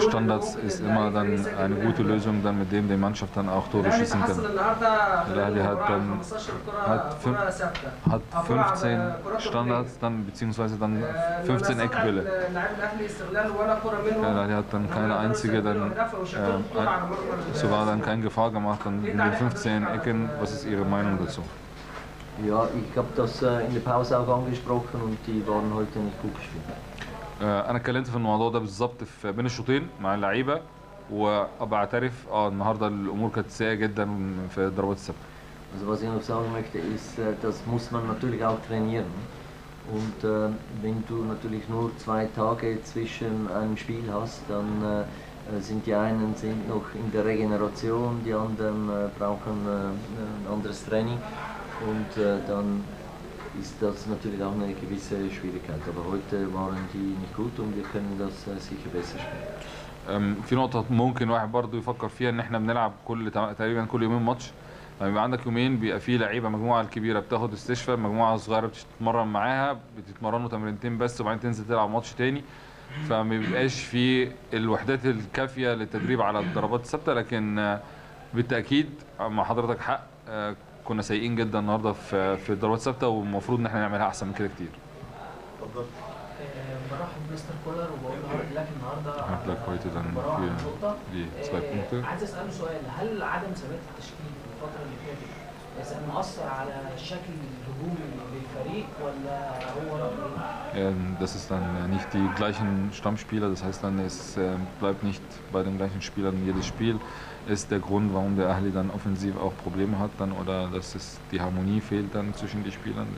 Die Standards ist immer dann eine gute Lösung, dann mit dem die Mannschaft dann auch Tore schießen kann. Der Al Ahly hat dann hat, hat fünfzehn Standards, dann beziehungsweise dann fünfzehn Eckbälle. Der Al Ahly hat dann keine einzige, dann äh, sogar dann keine Gefahr gemacht dann in den fünfzehn Ecken. Was ist Ihre Meinung dazu? Ja, ich habe das in der Pause auch angesprochen und die waren heute nicht gut gespielt. انا اتكلمت في الموضوع ده بالظبط في بين الشوطين مع اللعيبه، وبعترف اه النهارده الامور كانت سيئه جدا في ضربات الثابته. Also was ich noch sagen möchte ist, das muss man natürlich auch trainieren. Und wenn du natürlich nur zwei Tage zwischen einem Spiel hast, dann sind die einen sind noch in der Regeneration, die anderen brauchen ein anderes Training und dann ist das natürlich auch eine gewisse Schwierigkeit, aber heute waren die nicht gut und wir können das sicher besser spielen. في نقطة ممكن واحد برضه يفكر فيها، ان احنا بنلعب كل تقريبا كل يومين ماتش، لما يبقى عندك يومين بيبقى في لعيبة، مجموعة الكبيرة بتاخد استشفاء، مجموعة صغيرة بتتمرن معاها، بتتمرنوا تمرينتين بس وبعدين تنزل تلعب ماتش تاني، فما بيبقاش في الوحدات الكافية للتدريب على الضربات الثابتة. لكن بالتأكيد مع حضرتك حق، كنا سيئين جدا النهارده في في الضربات الثابته والمفروض ان احنا نعملها احسن من كده كتير. اتفضل. برحب بمستر كولر وبقول له لك النهارده هاتلك كويس جدا في عايز اساله سؤال، هل عدم ثبات التشكيل في الفتره اللي فاتت اذا مأثر على الشكل الهجومي للفريق ولا هو؟ Das ist dann nicht die gleichen Stammspieler, das heißt dann es bleibt nicht bei den gleichen Spielern jedes Spiel. Ist der Grund, warum der Ahly dann offensiv auch Probleme hat dann, oder dass es die Harmonie fehlt dann zwischen den Spielern?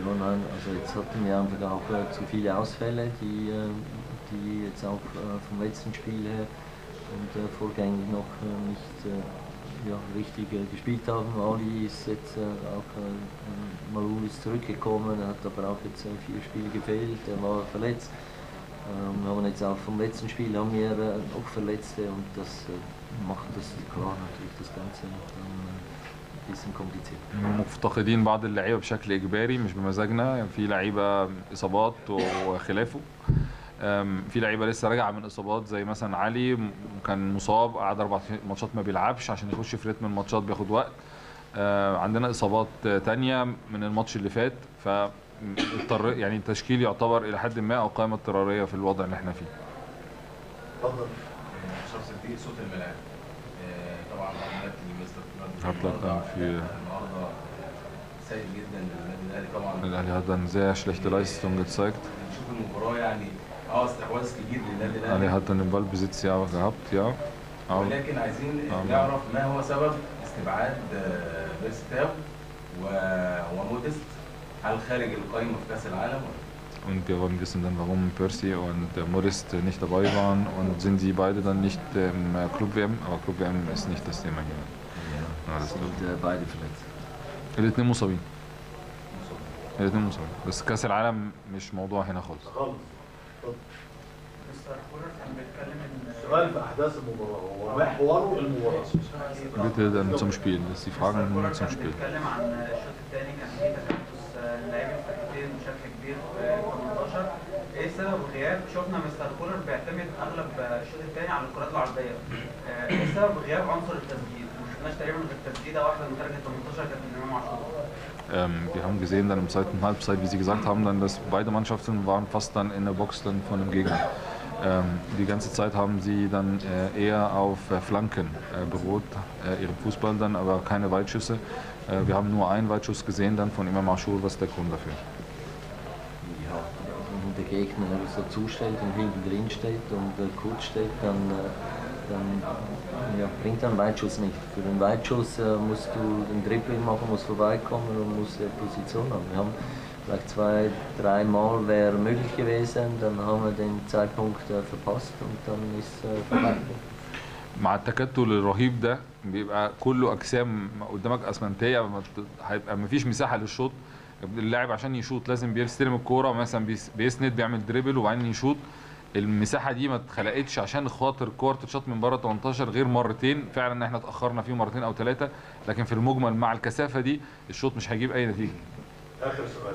Ja, nein, also jetzt hatten wir einfach auch äh, zu viele Ausfälle, die, äh, die jetzt auch äh, vom letzten Spiel her und äh, vorgängig noch äh, nicht äh, ja, richtig äh, gespielt haben. Ali ist jetzt äh, auch, äh, Malou ist zurückgekommen, er hat aber auch jetzt äh, vier Spiele gefehlt, er war verletzt. Wir haben jetzt auch vom letzten Spiel haben wir auch Verletzte und das macht das klar natürlich das Ganze noch ein bisschen kompliziert. مفتقدين بعض اللعيبة بشكل إجباري مش بمزاجنا، في لعيبة إصابات وخلافه، في لعيبة لسه راجعة من إصابات زي مثلا علي كان مصاب قعد أربع ماتشات ما بيلعبش عشان يخش في رتم الماتشات بياخد وقت. عندنا إصابات تانية من الماتش اللي فات، ف اضطر يعني التشكيل يعتبر الى حد ما او قائمه اضطراريه في الوضع اللي احنا فيه. اتفضل. شخص في صوت الملاعب. طبعا حضرتك مستر كان في النهارده سيء جدا للنادي الاهلي طبعا. الاهلي هدان زي شليخت لايس تونجت سايكت. نشوف المباراه يعني اه استحواذ كبير للنادي الاهلي. الاهلي هدان البال بزيت يا وجهبت يا. ولكن عايزين نعرف ما هو سبب استبعاد بيرستاو وموديست هل خارج القائمه في كاس العالم؟ Und wir wollen wissen dann, warum Percy und Modest nicht dabei waren und sind sie beide dann nicht im Club-W M, aber Club-W M ist nicht das Thema hier. Ja, das sind beide verletzt. الاثنين مصابين. الاثنين مصابين، بس كاس العالم مش موضوع هنا خالص. خالص. مستر كولر كان بيتكلم ان السؤال في احداث المباراه هو محوره المباراه. Bitte dann zum Spiel, dass die Fragen zum Spiel. بيتكلم عن الشوط الثاني كان في تكتس اللاعبين الفرقتين بشكل كبير في ثمانية عشر. ايه سبب غياب شفنا مستر كولر بيعتمد اغلب الشوط الثاني على الكرات العرضيه. ايه سبب غياب عنصر التسديد؟ ما شفناش تقريبا غير تسديده واحده من درجه ثمانية عشر كانت من امام عاشور. Wir haben gesehen dann im zweiten Halbzeit, wie Sie gesagt haben, dann, dass beide Mannschaften waren fast dann in der Box dann von dem Gegner. Ähm, die ganze Zeit haben sie dann äh, eher auf äh, Flanken äh, beruht, äh, ihren Fußball dann, aber keine Weitschüsse. Äh, wir haben nur einen Weitschuss gesehen dann von Imam Achour, was ist der Grund dafür? Ja, wenn der Gegner so zustellt und hinten drin steht und äh, kurz steht, dann, äh, dann ja, bringt ein Weitschuss nicht. Für den Weitschuss äh, musst du den Dribbling machen, musst vorbeikommen und musst äh, Position haben. Wir haben vielleicht zwei, drei Mal wäre möglich gewesen, dann haben wir den Zeitpunkt verpasst und dann ist vorbei. مع التكتل الرهيب ده بيبقى كله اجسام قدامك اسمنتيه هيبقى مفيش مساحه للشوط. اللاعب عشان يشوط لازم بيستلم الكوره مثلا بيسند بيعمل دريبل وبعدين يشوط. المساحه دي ما اتخلقتش عشان خاطر الكوره تتشاط من بره تمنتاشر غير مرتين، فعلا احنا اتاخرنا فيه مرتين او ثلاثه، لكن في المجمل مع الكثافه دي الشوط مش هيجيب اي نتيجه. اخر سؤال.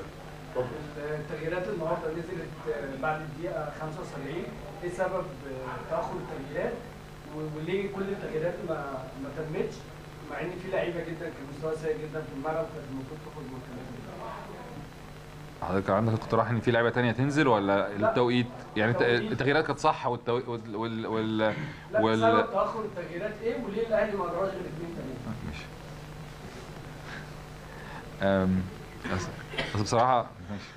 التغييرات النهارده نزلت بعد الدقيقة خمسة وسبعين، إيه سبب تأخر التغييرات؟ وليه كل التغييرات ما ما تمتش؟ مع إن في لعيبة جدا كان مستواها سيء جدا في الملعب كانت المفروض تخرج من التمرين. حضرتك عندك اقتراح إن في لعيبة تانية تنزل ولا التوقيت؟ يعني التغييرات كانت صح والتو... وال وال وال لا وال... سبب تأخر التغييرات إيه وليه الأهلي ما أدراش غير اتنين تانيين؟ ماشي. أم... Also, Sarah,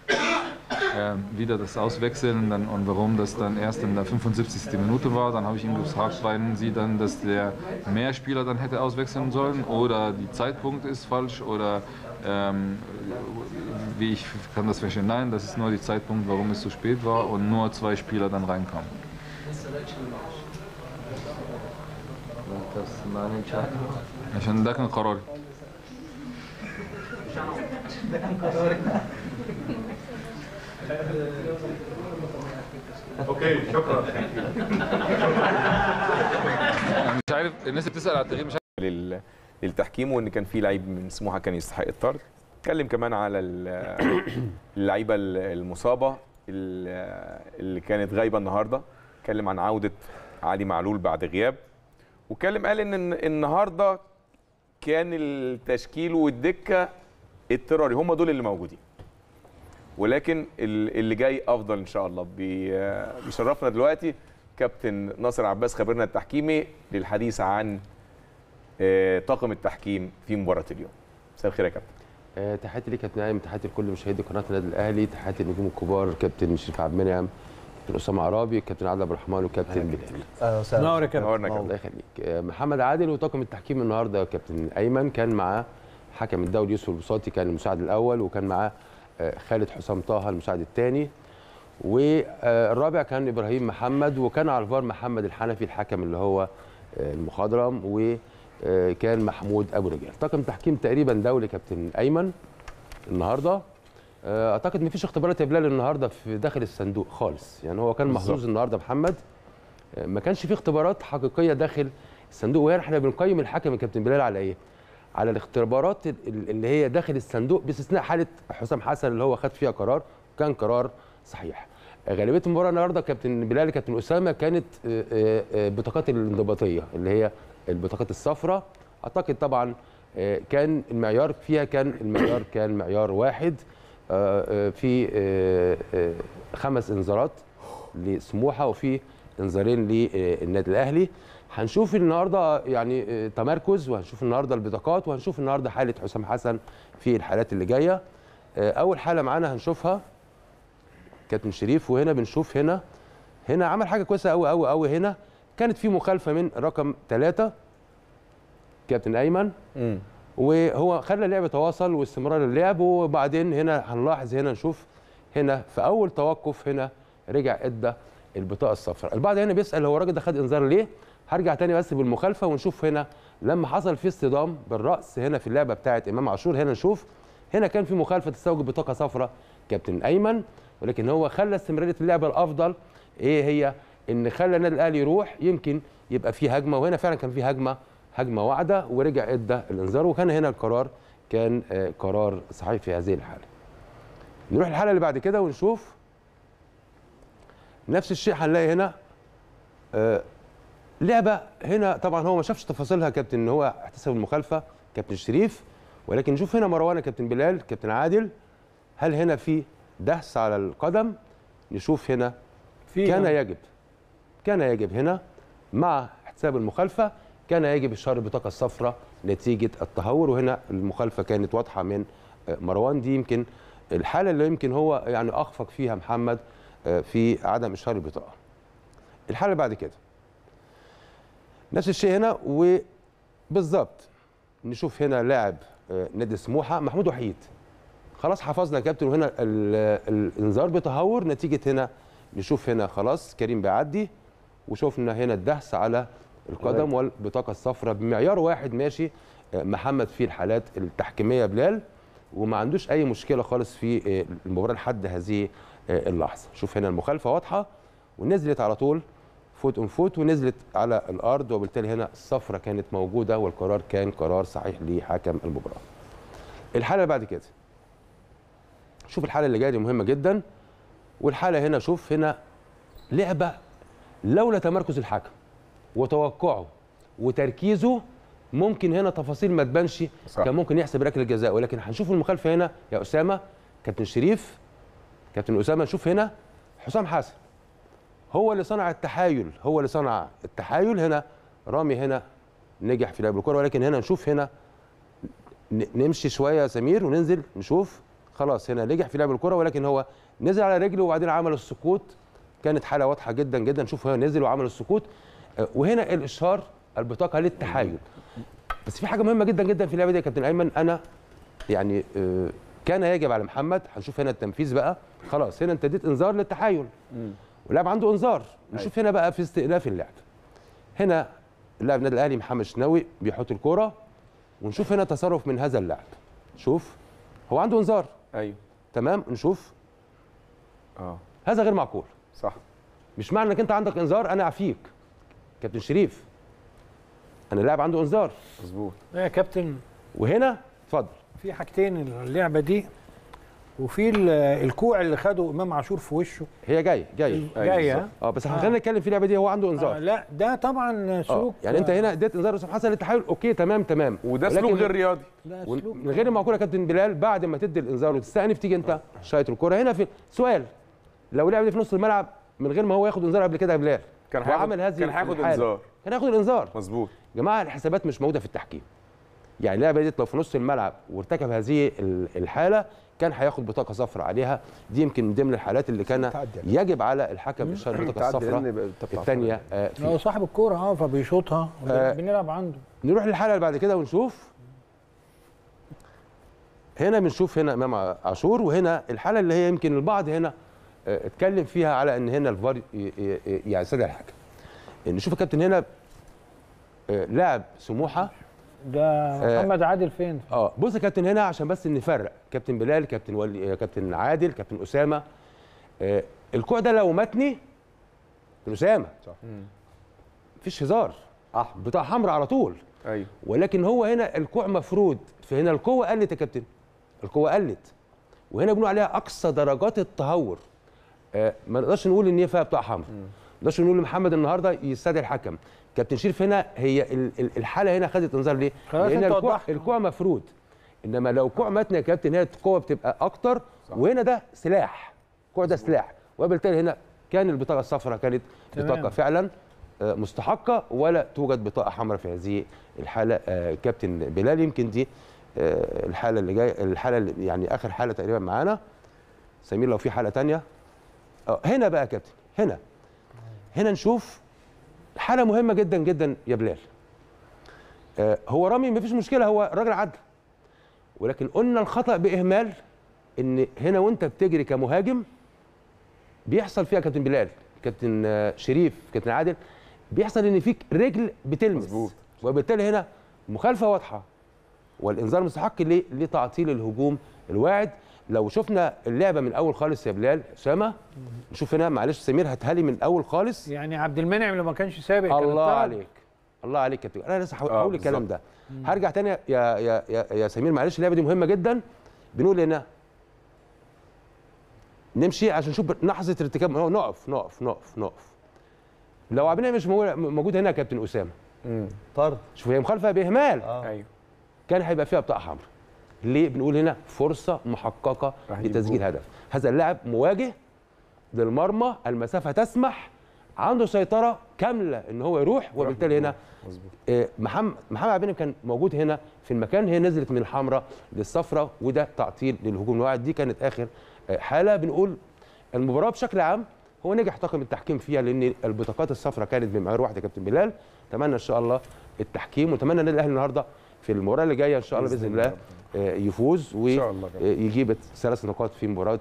äh, wieder das Auswechseln dann, und warum das dann erst in der fünfundsiebzigsten Minute war, dann habe ich ihn gefragt, meinen Sie dann, dass der mehr Spieler dann hätte auswechseln sollen oder die Zeitpunkt ist falsch oder ähm, wie ich kann das verstehen? Nein, das ist nur die Zeitpunkt, warum es zu spät war und nur zwei Spieler dann reinkamen. Das ist meine Entscheidung. Ich habe keinen Karar. ده كان قرارنا. اوكي شكرا. مش عارف الناس بتسال على التغيير مش عارف للتحكيم وان كان في لعيب من سموحه كان يستحق الطرد. اتكلم كمان على اللعيبه المصابه اللي كانت غايبه النهارده، اتكلم عن عوده علي معلول بعد غياب، واتكلم قال ان النهارده كان التشكيل والدكه اضطراري، هم دول اللي موجودين. ولكن اللي جاي افضل ان شاء الله. بيشرفنا دلوقتي كابتن ناصر عباس خبيرنا التحكيمي للحديث عن طاقم التحكيم في مباراه اليوم. مساء الخير يا كابتن. تحياتي ليك يا كابتن نعيم، تحياتي لكل مشاهدي قناه النادي الاهلي، تحياتي للنجوم الكبار كابتن شريف عبد المنعم، كابتن اسامه عرابي، كابتن عادل عبد الرحمن، وكابتن بلال. اهلا وسهلا. نورك يا كابتن. نورنا. الله يخليك. محمد عادل وطاقم التحكيم النهارده كابتن ايمن كان معاه حكم الدوري يوسف البساطي كان المساعد الاول، وكان معاه خالد حسام طه المساعد الثاني، والرابع كان ابراهيم محمد، وكان على الفار محمد الحنفي الحكم اللي هو المخضرم، وكان محمود ابو رجال. طاقم تحكيم تقريبا دولي كابتن ايمن النهارده. اعتقد مفيش اختبارات يا بلال النهارده في داخل الصندوق خالص، يعني هو كان محظوظ النهارده محمد، ما كانش في اختبارات حقيقيه داخل الصندوق. وهنا احنا بنقيم الحكم يا كابتن بلال على ايه؟ على الاختبارات اللي هي داخل الصندوق، باستثناء حاله حسام حسن اللي هو خد فيها قرار وكان قرار صحيح. غالبيه المباراه النهارده كابتن بلال كابتن اسامه كانت بطاقات الانضباطيه اللي هي البطاقات الصفراء. اعتقد طبعا كان المعيار فيها كان المعيار كان معيار واحد، في خمس انذارات لسموحه وفي انذارين للنادي الاهلي. هنشوف النهارده يعني تمركز، وهنشوف النهارده البطاقات، وهنشوف النهارده حاله حسام حسن في الحالات اللي جايه. اول حاله معانا هنشوفها كابتن شريف، وهنا بنشوف هنا هنا عمل حاجه كويسه قوي قوي قوي. هنا كانت في مخالفه من رقم ثلاثة كابتن ايمن، امم وهو خلى اللعب يتواصل واستمرار اللعب. وبعدين هنا هنلاحظ، هنا نشوف هنا في اول توقف هنا رجع ادى البطاقه الصفراء. البعض هنا بيسال هو الراجل ده خد انذار ليه؟ هرجع تاني بس بالمخالفه ونشوف هنا لما حصل في اصطدام بالراس هنا في اللعبه بتاعه امام عاشور. هنا نشوف هنا كان في مخالفه تستوجب بطاقه صفراء كابتن ايمن، ولكن هو خلى استمراريه اللعبه الافضل ايه هي؟ ان خلى النادي الاهلي يروح يمكن يبقى في هجمه. وهنا فعلا كان في هجمه هجمه واعده ورجع ادى الانذار، وكان هنا القرار كان قرار صحيح في هذه الحاله. نروح الحاله اللي بعد كده ونشوف نفس الشيء. هنلاقي هنا لعبه هنا، طبعا هو ما شافش تفاصيلها كابتن ان هو احتسب المخالفه كابتن شريف، ولكن نشوف هنا مروان كابتن بلال كابتن عادل، هل هنا في دهس على القدم؟ نشوف هنا كان يجب كان يجب هنا مع احتساب المخالفه كان يجب اشهار البطاقه الصفراء نتيجه التهور. وهنا المخالفه كانت واضحه من مروان. دي يمكن الحاله اللي يمكن هو يعني اخفق فيها محمد في عدم اشهار البطاقه. الحاله بعد كده نفس الشيء هنا وبالظبط نشوف هنا لاعب نادي سموحه محمود وحيد، خلاص حفظنا كابتن. وهنا الانذار بتهور نتيجه هنا نشوف هنا خلاص كريم بيعدي، وشوفنا هنا الدهس على القدم والبطاقه الصفراء بمعيار واحد ماشي محمد في الحالات التحكيميه بلال، وما عندوش اي مشكله خالص في المباراه لحد هذه اللحظه. شوف هنا المخالفه واضحه ونزلت على طول فوت اون فوت ونزلت على الارض، وبالتالي هنا الصفراء كانت موجوده والقرار كان قرار صحيح لحكم المباراه. الحاله بعد كده شوف الحاله اللي جايه مهمه جدا. والحاله هنا شوف هنا لعبه لولا تمركز الحكم وتوقعه وتركيزه ممكن هنا تفاصيل ما تبانش، كان ممكن يحسب ركله جزاء. ولكن هنشوف المخالفه هنا يا اسامه كابتن شريف كابتن اسامه. نشوف هنا حسام حسن هو اللي صنع التحايل، هو اللي صنع التحايل. هنا رامي هنا نجح في لعب الكره، ولكن هنا نشوف هنا نمشي شويه يا سمير وننزل نشوف. خلاص هنا نجح في لعب الكره، ولكن هو نزل على رجله وبعدين عمل السقوط. كانت حاله واضحه جدا جدا. شوف هنا نزل وعمل السقوط، وهنا الاشهار البطاقه للتحايل. بس في حاجه مهمه جدا جدا في اللعبه دي يا كابتن ايمن، انا يعني كان يجب على محمد. هنشوف هنا التنفيذ بقى. خلاص هنا انت اديت انذار للتحايل واللاعب عنده انذار. نشوف هنا بقى في استئناف اللعب. هنا اللاعب النادي الاهلي محمد شناوي بيحط الكوره، ونشوف هنا تصرف من هذا اللاعب. شوف هو عنده انذار، ايوه تمام. نشوف اه هذا غير معقول، صح؟ مش معنى انك انت عندك انذار انا اعفيك كابتن شريف، انا اللاعب عنده انذار، مظبوط يا كابتن. وهنا اتفضل في حاجتين اللعبه دي، وفي الكوع اللي خده امام عاشور في وشه هي جايه جايه جايه اه بس آه. خلينا نتكلم في اللعبه دي. هو عنده انذار آه لا ده طبعا سلوك آه. يعني انت هنا اديت انذار لحسام حسن للتحايل، اوكي تمام تمام وده سلوك غير رياضي، لا سلوك من غير المعقول يا كابتن بلال. بعد ما تدي الانذار وتستأنف تيجي انت شايط الكوره هنا. في سؤال، لو اللعبه دي في نص الملعب من غير ما هو ياخد انذار قبل كده يا بلال كان هياخد كان هياخد انذار كان هياخد الانذار مظبوط. يا جماعه الحسابات مش موجوده في التحكيم. يعني اللعبه دي لو في نص الملعب وارتكب هذه الحاله كان هياخد بطاقه صفراء عليها. دي يمكن من ضمن الحالات اللي كان يجب على الحكم اشهار البطاقه الصفراء الثانيه. هو صاحب الكوره اه فبيشوطها آه بنلعب عنده. نروح للحاله اللي بعد كده ونشوف هنا. بنشوف هنا امام عاشور، وهنا الحاله اللي هي يمكن البعض هنا اتكلم فيها على ان هنا الفار يعني ساعد الحكم. نشوف يا كابتن هنا لاعب سموحه ده محمد عادل فين؟ اه بص يا كابتن هنا عشان بس نفرق كابتن بلال كابتن ولي كابتن عادل كابتن اسامه. آه الكوع ده لو متني كابتن اسامه صح، مفيش هزار اه بتاع حمراء على طول، ايوه. ولكن هو هنا الكوع مفروض، فهنا القوه قلت يا كابتن، القوه قلت، وهنا بنقول عليها اقصى درجات التهور. آه ما نقدرش نقول ان هي فيها بتاع حمراء، ما نقدرش نقول لمحمد النهارده يستدعي الحكم. كابتن شريف هنا هي الحاله هنا خدت انذار ليه؟ لان الكوع مفروض، انما لو كوع متني يا كابتن هي القوه بتبقى اكتر صح. وهنا ده سلاح، الكوع ده سلاح، وبالتالي هنا كان البطاقه الصفراء كانت تمام. بطاقه فعلا مستحقه، ولا توجد بطاقه حمراء في هذه الحاله. كابتن بلال يمكن دي الحاله اللي جايه، الحاله اللي يعني اخر حاله تقريبا معانا. سمير لو في حاله ثانيه هنا بقى كابتن، هنا هنا نشوف حاله مهمه جدا جدا يا بلال. هو رامي مفيش مشكله، هو راجل عدل، ولكن قلنا الخطا باهمال ان هنا وانت بتجري كمهاجم بيحصل فيها كابتن بلال، كابتن شريف، كابتن عادل، بيحصل ان فيك رجل بتلمس مزبوط. وبالتالي هنا مخالفه واضحه والانذار مستحق لتعطيل الهجوم الواعد. لو شفنا اللعبه من اول خالص يا بلال اسامه، نشوف هنا معلش سمير هتهالي من اول خالص، يعني عبد المنعم لو ما كانش سابق. الله عليك الله عليك يا كابتن، انا لسه هقول الكلام ده. هرجع تاني يا يا يا, يا سمير معلش، اللعبه دي مهمه جدا. بنقول هنا نمشي عشان نشوف لحظه ارتكاب، نقف نقف نقف نقف. لو عبد المنعم مش موجود هنا يا كابتن اسامه، امم طرد، شوف هي مخالفه باهمال، ايوه كان هيبقى فيها بطاقه حمراء. ليه بنقول هنا فرصه محققه لتسجيل هدف؟ هذا اللاعب مواجه للمرمى، المسافه تسمح، عنده سيطره كامله ان هو يروح، وبالتالي هنا آه محمد محمد عبد المنعم كان موجود هنا في المكان، هي نزلت من الحمراء للصفراء، وده تعطيل للهجوم الواعد. دي كانت اخر آه حاله. بنقول المباراه بشكل عام هو نجح طاقم التحكيم فيها، لان البطاقات الصفراء كانت بمعيار واحد يا كابتن بلال. اتمنى ان شاء الله التحكيم، واتمنى ان الاهلي النهارده في المباراه اللي جايه ان شاء الله باذن الله يفوز ويجيب ثلاث نقاط في مباراه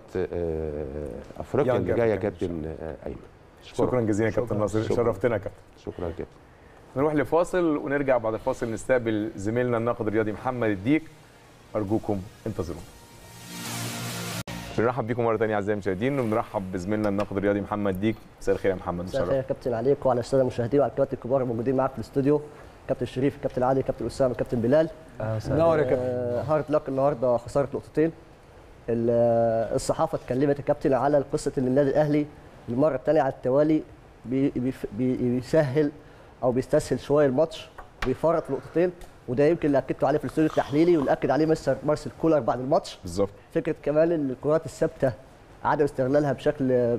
افريقيا اللي جايه يا كابتن ايمن. شكرا, شكرا جزيلا كابتن ناصر، شرفتنا كابتن. شكرا كابتن. نروح لفاصل ونرجع بعد الفاصل نستقبل زميلنا الناقد الرياضي محمد الديك، ارجوكم انتظرونا. بنرحب بكم مره ثانيه اعزائي المشاهدين، وبنرحب بزميلنا الناقد الرياضي محمد الديك. مساء الخير يا محمد. مساء الخير يا كابتن عليك وعلى الساده المشاهدين وعلى الكباتن الكبار الموجودين معاك في الاستوديو، كابتن شريف، كابتن علي، كابتن اسامه، كابتن بلال. منور يا كابتن. هارد لك النهارده خساره نقطتين. الصحافه اتكلمت يا كابتن على قصه ان النادي الاهلي المره الثانيه على التوالي بي بي بي بيسهل او بيستسهل شويه الماتش، بيفرط نقطتين، وده يمكن اللي اكدته عليه في الاستوديو التحليلي واللي اكد عليه مستر مارسيل كولر بعد الماتش. بالظبط. فكره كمان ان الكرات الثابته عدم استغلالها بشكل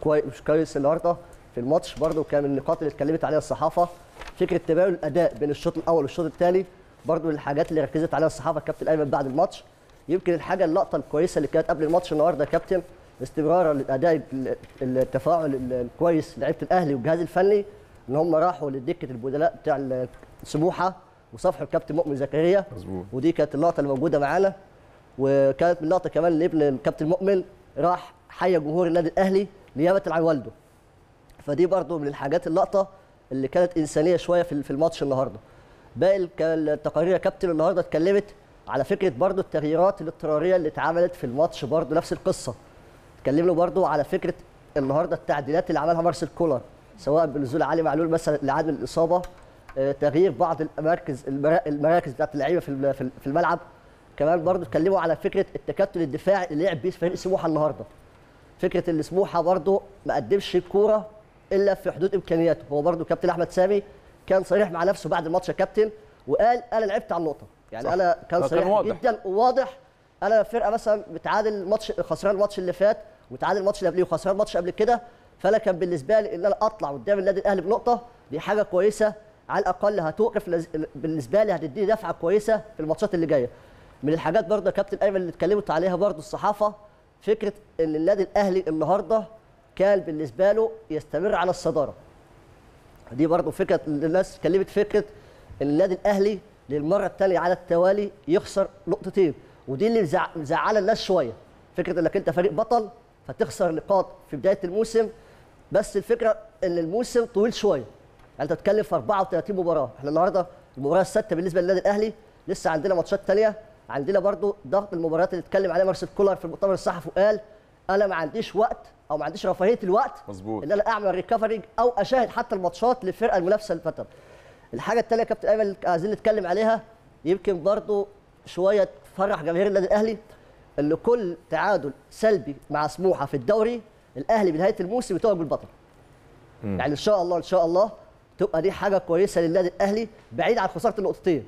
كويس مش كويس النهارده في الماتش، برضه كان من النقاط اللي اتكلمت عليها الصحافه. فكره تباين الاداء بين الشوط الاول والشوط الثاني برضو الحاجات اللي ركزت عليها الصحافه كابتن ايمن بعد الماتش. يمكن الحاجه اللقطه الكويسه اللي كانت قبل الماتش النهارده يا كابتن، استمرارا للاداء التفاعل الكويس لعيبه الاهلي والجهاز الفني، ان هم راحوا لدكه البدلاء بتاع سموحه وصفحوا الكابتن مؤمن زكريا، ودي كانت اللقطه اللي موجوده معانا. وكانت من اللقطه كمان اللي ابن الكابتن مؤمن راح حي جمهور النادي الاهلي نيابه عن والده، فدي برضو من الحاجات اللقطه اللي كانت انسانيه شويه في الماتش النهارده. باقي التقارير يا كابتن النهارده اتكلمت على فكره برضو التغييرات الاضطراريه اللي اتعملت في الماتش، برضو نفس القصه. اتكلمنا برضو على فكره النهارده التعديلات اللي عملها مارسيل كولر، سواء بنزول علي معلول مثلا لعدم الاصابه، اه تغيير بعض المراكز المراكز بتاعت اللعيبه في في الملعب. كمان برضو اتكلموا على فكره التكتل الدفاعي اللي لعب بيه فريق سموحه النهارده. فكره ان سموحه برضو ما قدمش الكوره الا في حدود امكانياته. هو برضو كابتن احمد سامي كان صريح مع نفسه بعد الماتش يا كابتن، وقال انا لعبت على النقطه، يعني صح. انا كان صريح كان جدا وواضح. انا الفرقه مثلا بتعادل ماتش، خسران الماتش اللي فات وتعادل الماتش اللي قبليه وخسران الماتش قبل كده، فانا كان بالنسبه لي ان انا اطلع قدام النادي الاهلي بنقطه، دي حاجه كويسه على الاقل هتوقف لز... بالنسبه لي هتديني دفعه كويسه في الماتشات اللي جايه. من الحاجات برضو يا كابتن ايمن اللي اتكلمت عليها برضو الصحافه، فكره ان النادي الاهلي النهارده كان بالنسبه له يستمر على الصداره. دي برضه فكره الناس اتكلمت فكره ان النادي الاهلي للمره الثانيه على التوالي يخسر نقطتين، ودي اللي مزعله الناس شويه، فكره انك انت فريق بطل فتخسر نقاط في بدايه الموسم. بس الفكره ان الموسم طويل شويه، يعني انت بتتكلم في أربعة وثلاثين مباراه، احنا النهارده المباراه السادسه بالنسبه للنادي الاهلي، لسه عندنا ماتشات ثانيه، عندنا برضه ضغط المباريات اللي اتكلم عليها مارسيل كولر في المؤتمر الصحفي، وقال انا ما عنديش وقت او ما عنديش رفاهيه الوقت مظبوط ان انا اعمل ريكفرنج او اشاهد حتى الماتشات للفرقه المنافسه اللي فاتت. الحاجه الثانيه يا كابتن ايمن عايزين نتكلم عليها، يمكن برضو شويه تفرح جماهير النادي الاهلي، ان كل تعادل سلبي مع سموحه في الدوري الاهلي بنهايه الموسم يتوج بالبطل. م. يعني ان شاء الله ان شاء الله تبقى دي حاجه كويسه للنادي الاهلي بعيد عن خساره النقطتين.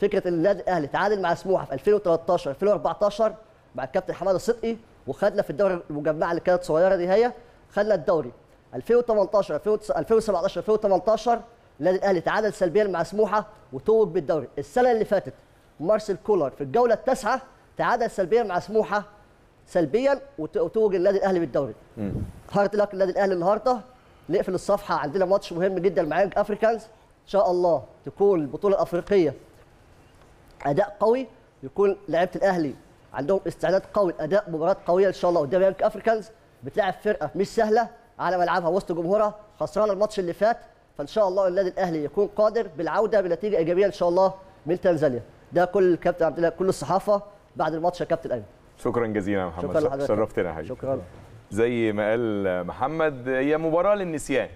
فكره ان النادي الاهلي تعادل مع سموحه في ألفين وثلاثطاشر ألفين وأربعطاشر مع الكابتن حماده صدقي، وخدنا في الدوري المجمعه اللي كانت صغيره دي، هي خدنا الدوري ألفين وتمنتاشر ألفين وسبعتاشر ألفين وتمنتاشر. النادي الاهلي تعادل سلبيا مع سموحه وتوج بالدوري. السنه اللي فاتت مارسيل كولر في الجوله التاسعه تعادل سلبيا مع سموحه سلبيا وتوج النادي الاهلي بالدوري. هارد لك النادي الاهلي النهارده، نقفل الصفحه، عندنا ماتش مهم جدا مع يانج افريكانز، ان شاء الله تكون البطوله الافريقيه اداء قوي، يكون لعيبه الاهلي عندهم استعداد قوي، اداء مباراه قويه ان شاء الله قدام يانج افريكانز. بتلعب فرقه مش سهله على ملعبها وسط جمهورها، خسرانه الماتش اللي فات، فان شاء الله النادي الاهلي يكون قادر بالعوده بنتيجه ايجابيه ان شاء الله من تنزانيا. ده كل الكابتن عبد الله، كل الصحافه بعد الماتش يا كابتن ايمن. شكرا جزيلا يا محمد، شرفتنا يا حبيبي. شكرا. زي ما قال محمد، هي مباراه للنسيان،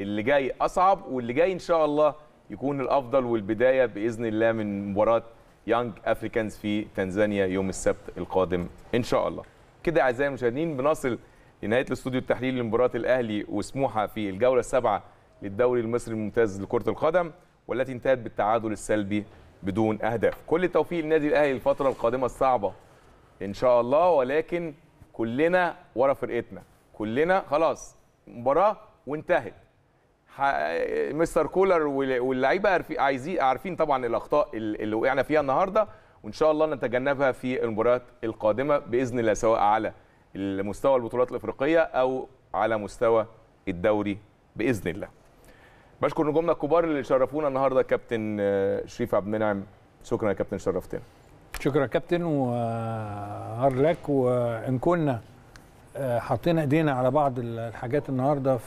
اللي جاي اصعب، واللي جاي ان شاء الله يكون الافضل، والبدايه باذن الله من مباراه يانج افريكانز في تنزانيا يوم السبت القادم ان شاء الله. كده اعزائي المشاهدين بنصل لنهايه الاستوديو التحليلي لمباراه الاهلي وسموحه في الجوله السابعه للدوري المصري الممتاز لكره القدم، والتي انتهت بالتعادل السلبي بدون اهداف. كل التوفيق للنادي الاهلي الفتره القادمه الصعبه ان شاء الله، ولكن كلنا ورا فرقتنا، كلنا خلاص مباراه وانتهت. مستر كولر واللعيبه عايزين عارفين طبعا الاخطاء اللي وقعنا فيها النهارده، وان شاء الله نتجنبها في المباريات القادمه باذن الله، سواء على مستوى البطولات الافريقيه او على مستوى الدوري باذن الله. بشكر نجومنا الكبار اللي شرفونا النهارده، كابتن شريف عبد المنعم، شكرا يا كابتن، شرفتنا. شكرا كابتن وهارلك، وان كنا حطينا ايدينا على بعض الحاجات النهارده في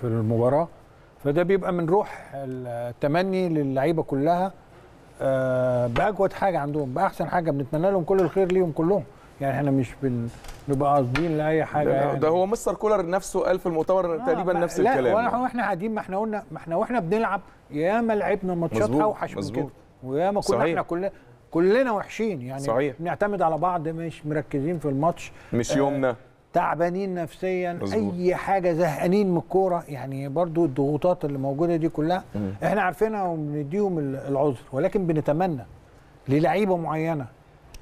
في المباراه، فده بيبقى من روح التمني للعيبه كلها باجود حاجه عندهم، باحسن حاجه، بنتمنى لهم كل الخير ليهم كلهم، يعني احنا مش بنبقى قاصدين لاي حاجه. ده, يعني ده هو مستر كولر نفسه قال في المؤتمر آه تقريبا نفس لا الكلام. لا واحنا قاعدين، ما احنا قلنا، ما احنا واحنا بنلعب ياما لعبنا ماتشات اوحش من كده، وياما كنا احنا كلنا كلنا وحشين يعني. صحيح. بنعتمد على بعض، مش مركزين في الماتش، مش يومنا، آه تعبانين نفسيا، مزبوط. اي حاجه، زهقانين من الكوره يعني، برضو الضغوطات اللي موجوده دي كلها مم. احنا عارفينها وبنديهم العذر، ولكن بنتمنى للعيبه معينه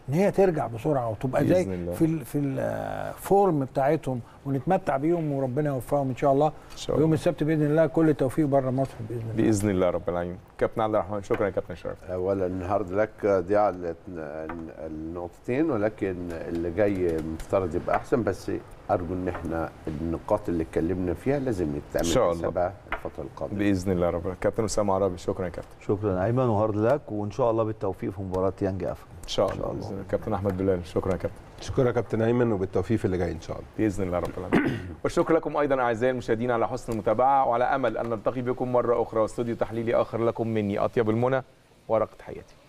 ان هي ترجع بسرعه وتبقى زي في في الفورم بتاعتهم، ونتمتع بيهم وربنا يوفقهم ان شاء الله. يوم السبت باذن الله كل التوفيق بره مصر باذن الله، باذن الله رب العالمين. كابتن عبد الرحمن، شكرا يا كابتن شرف. اولا النهارده لك دي على النقطتين، ولكن اللي جاي المفترض يبقى احسن، بس ارجو ان احنا النقاط اللي اتكلمنا فيها لازم يتعمل حسابها الفتره القادمه باذن الله رب العالمين. كابتن اسامه عربي، شكرا يا كابتن. شكرا ايمن وهارد لك، وان شاء الله بالتوفيق في مباراه يانج افريقيا ان شاء الله. إن شاء الله. كابتن احمد دلال، شكرا يا كابتن. شكرا يا كابتن ايمن، وبالتوفيق اللي جاي ان شاء الله باذن الله رب العالمين. والشكر لكم ايضا اعزائي المشاهدين على حسن المتابعه، وعلى امل ان نلتقي بكم مره اخرى واستوديو تحليلي اخر لكم مني اطيب المنى ورقه حياتي.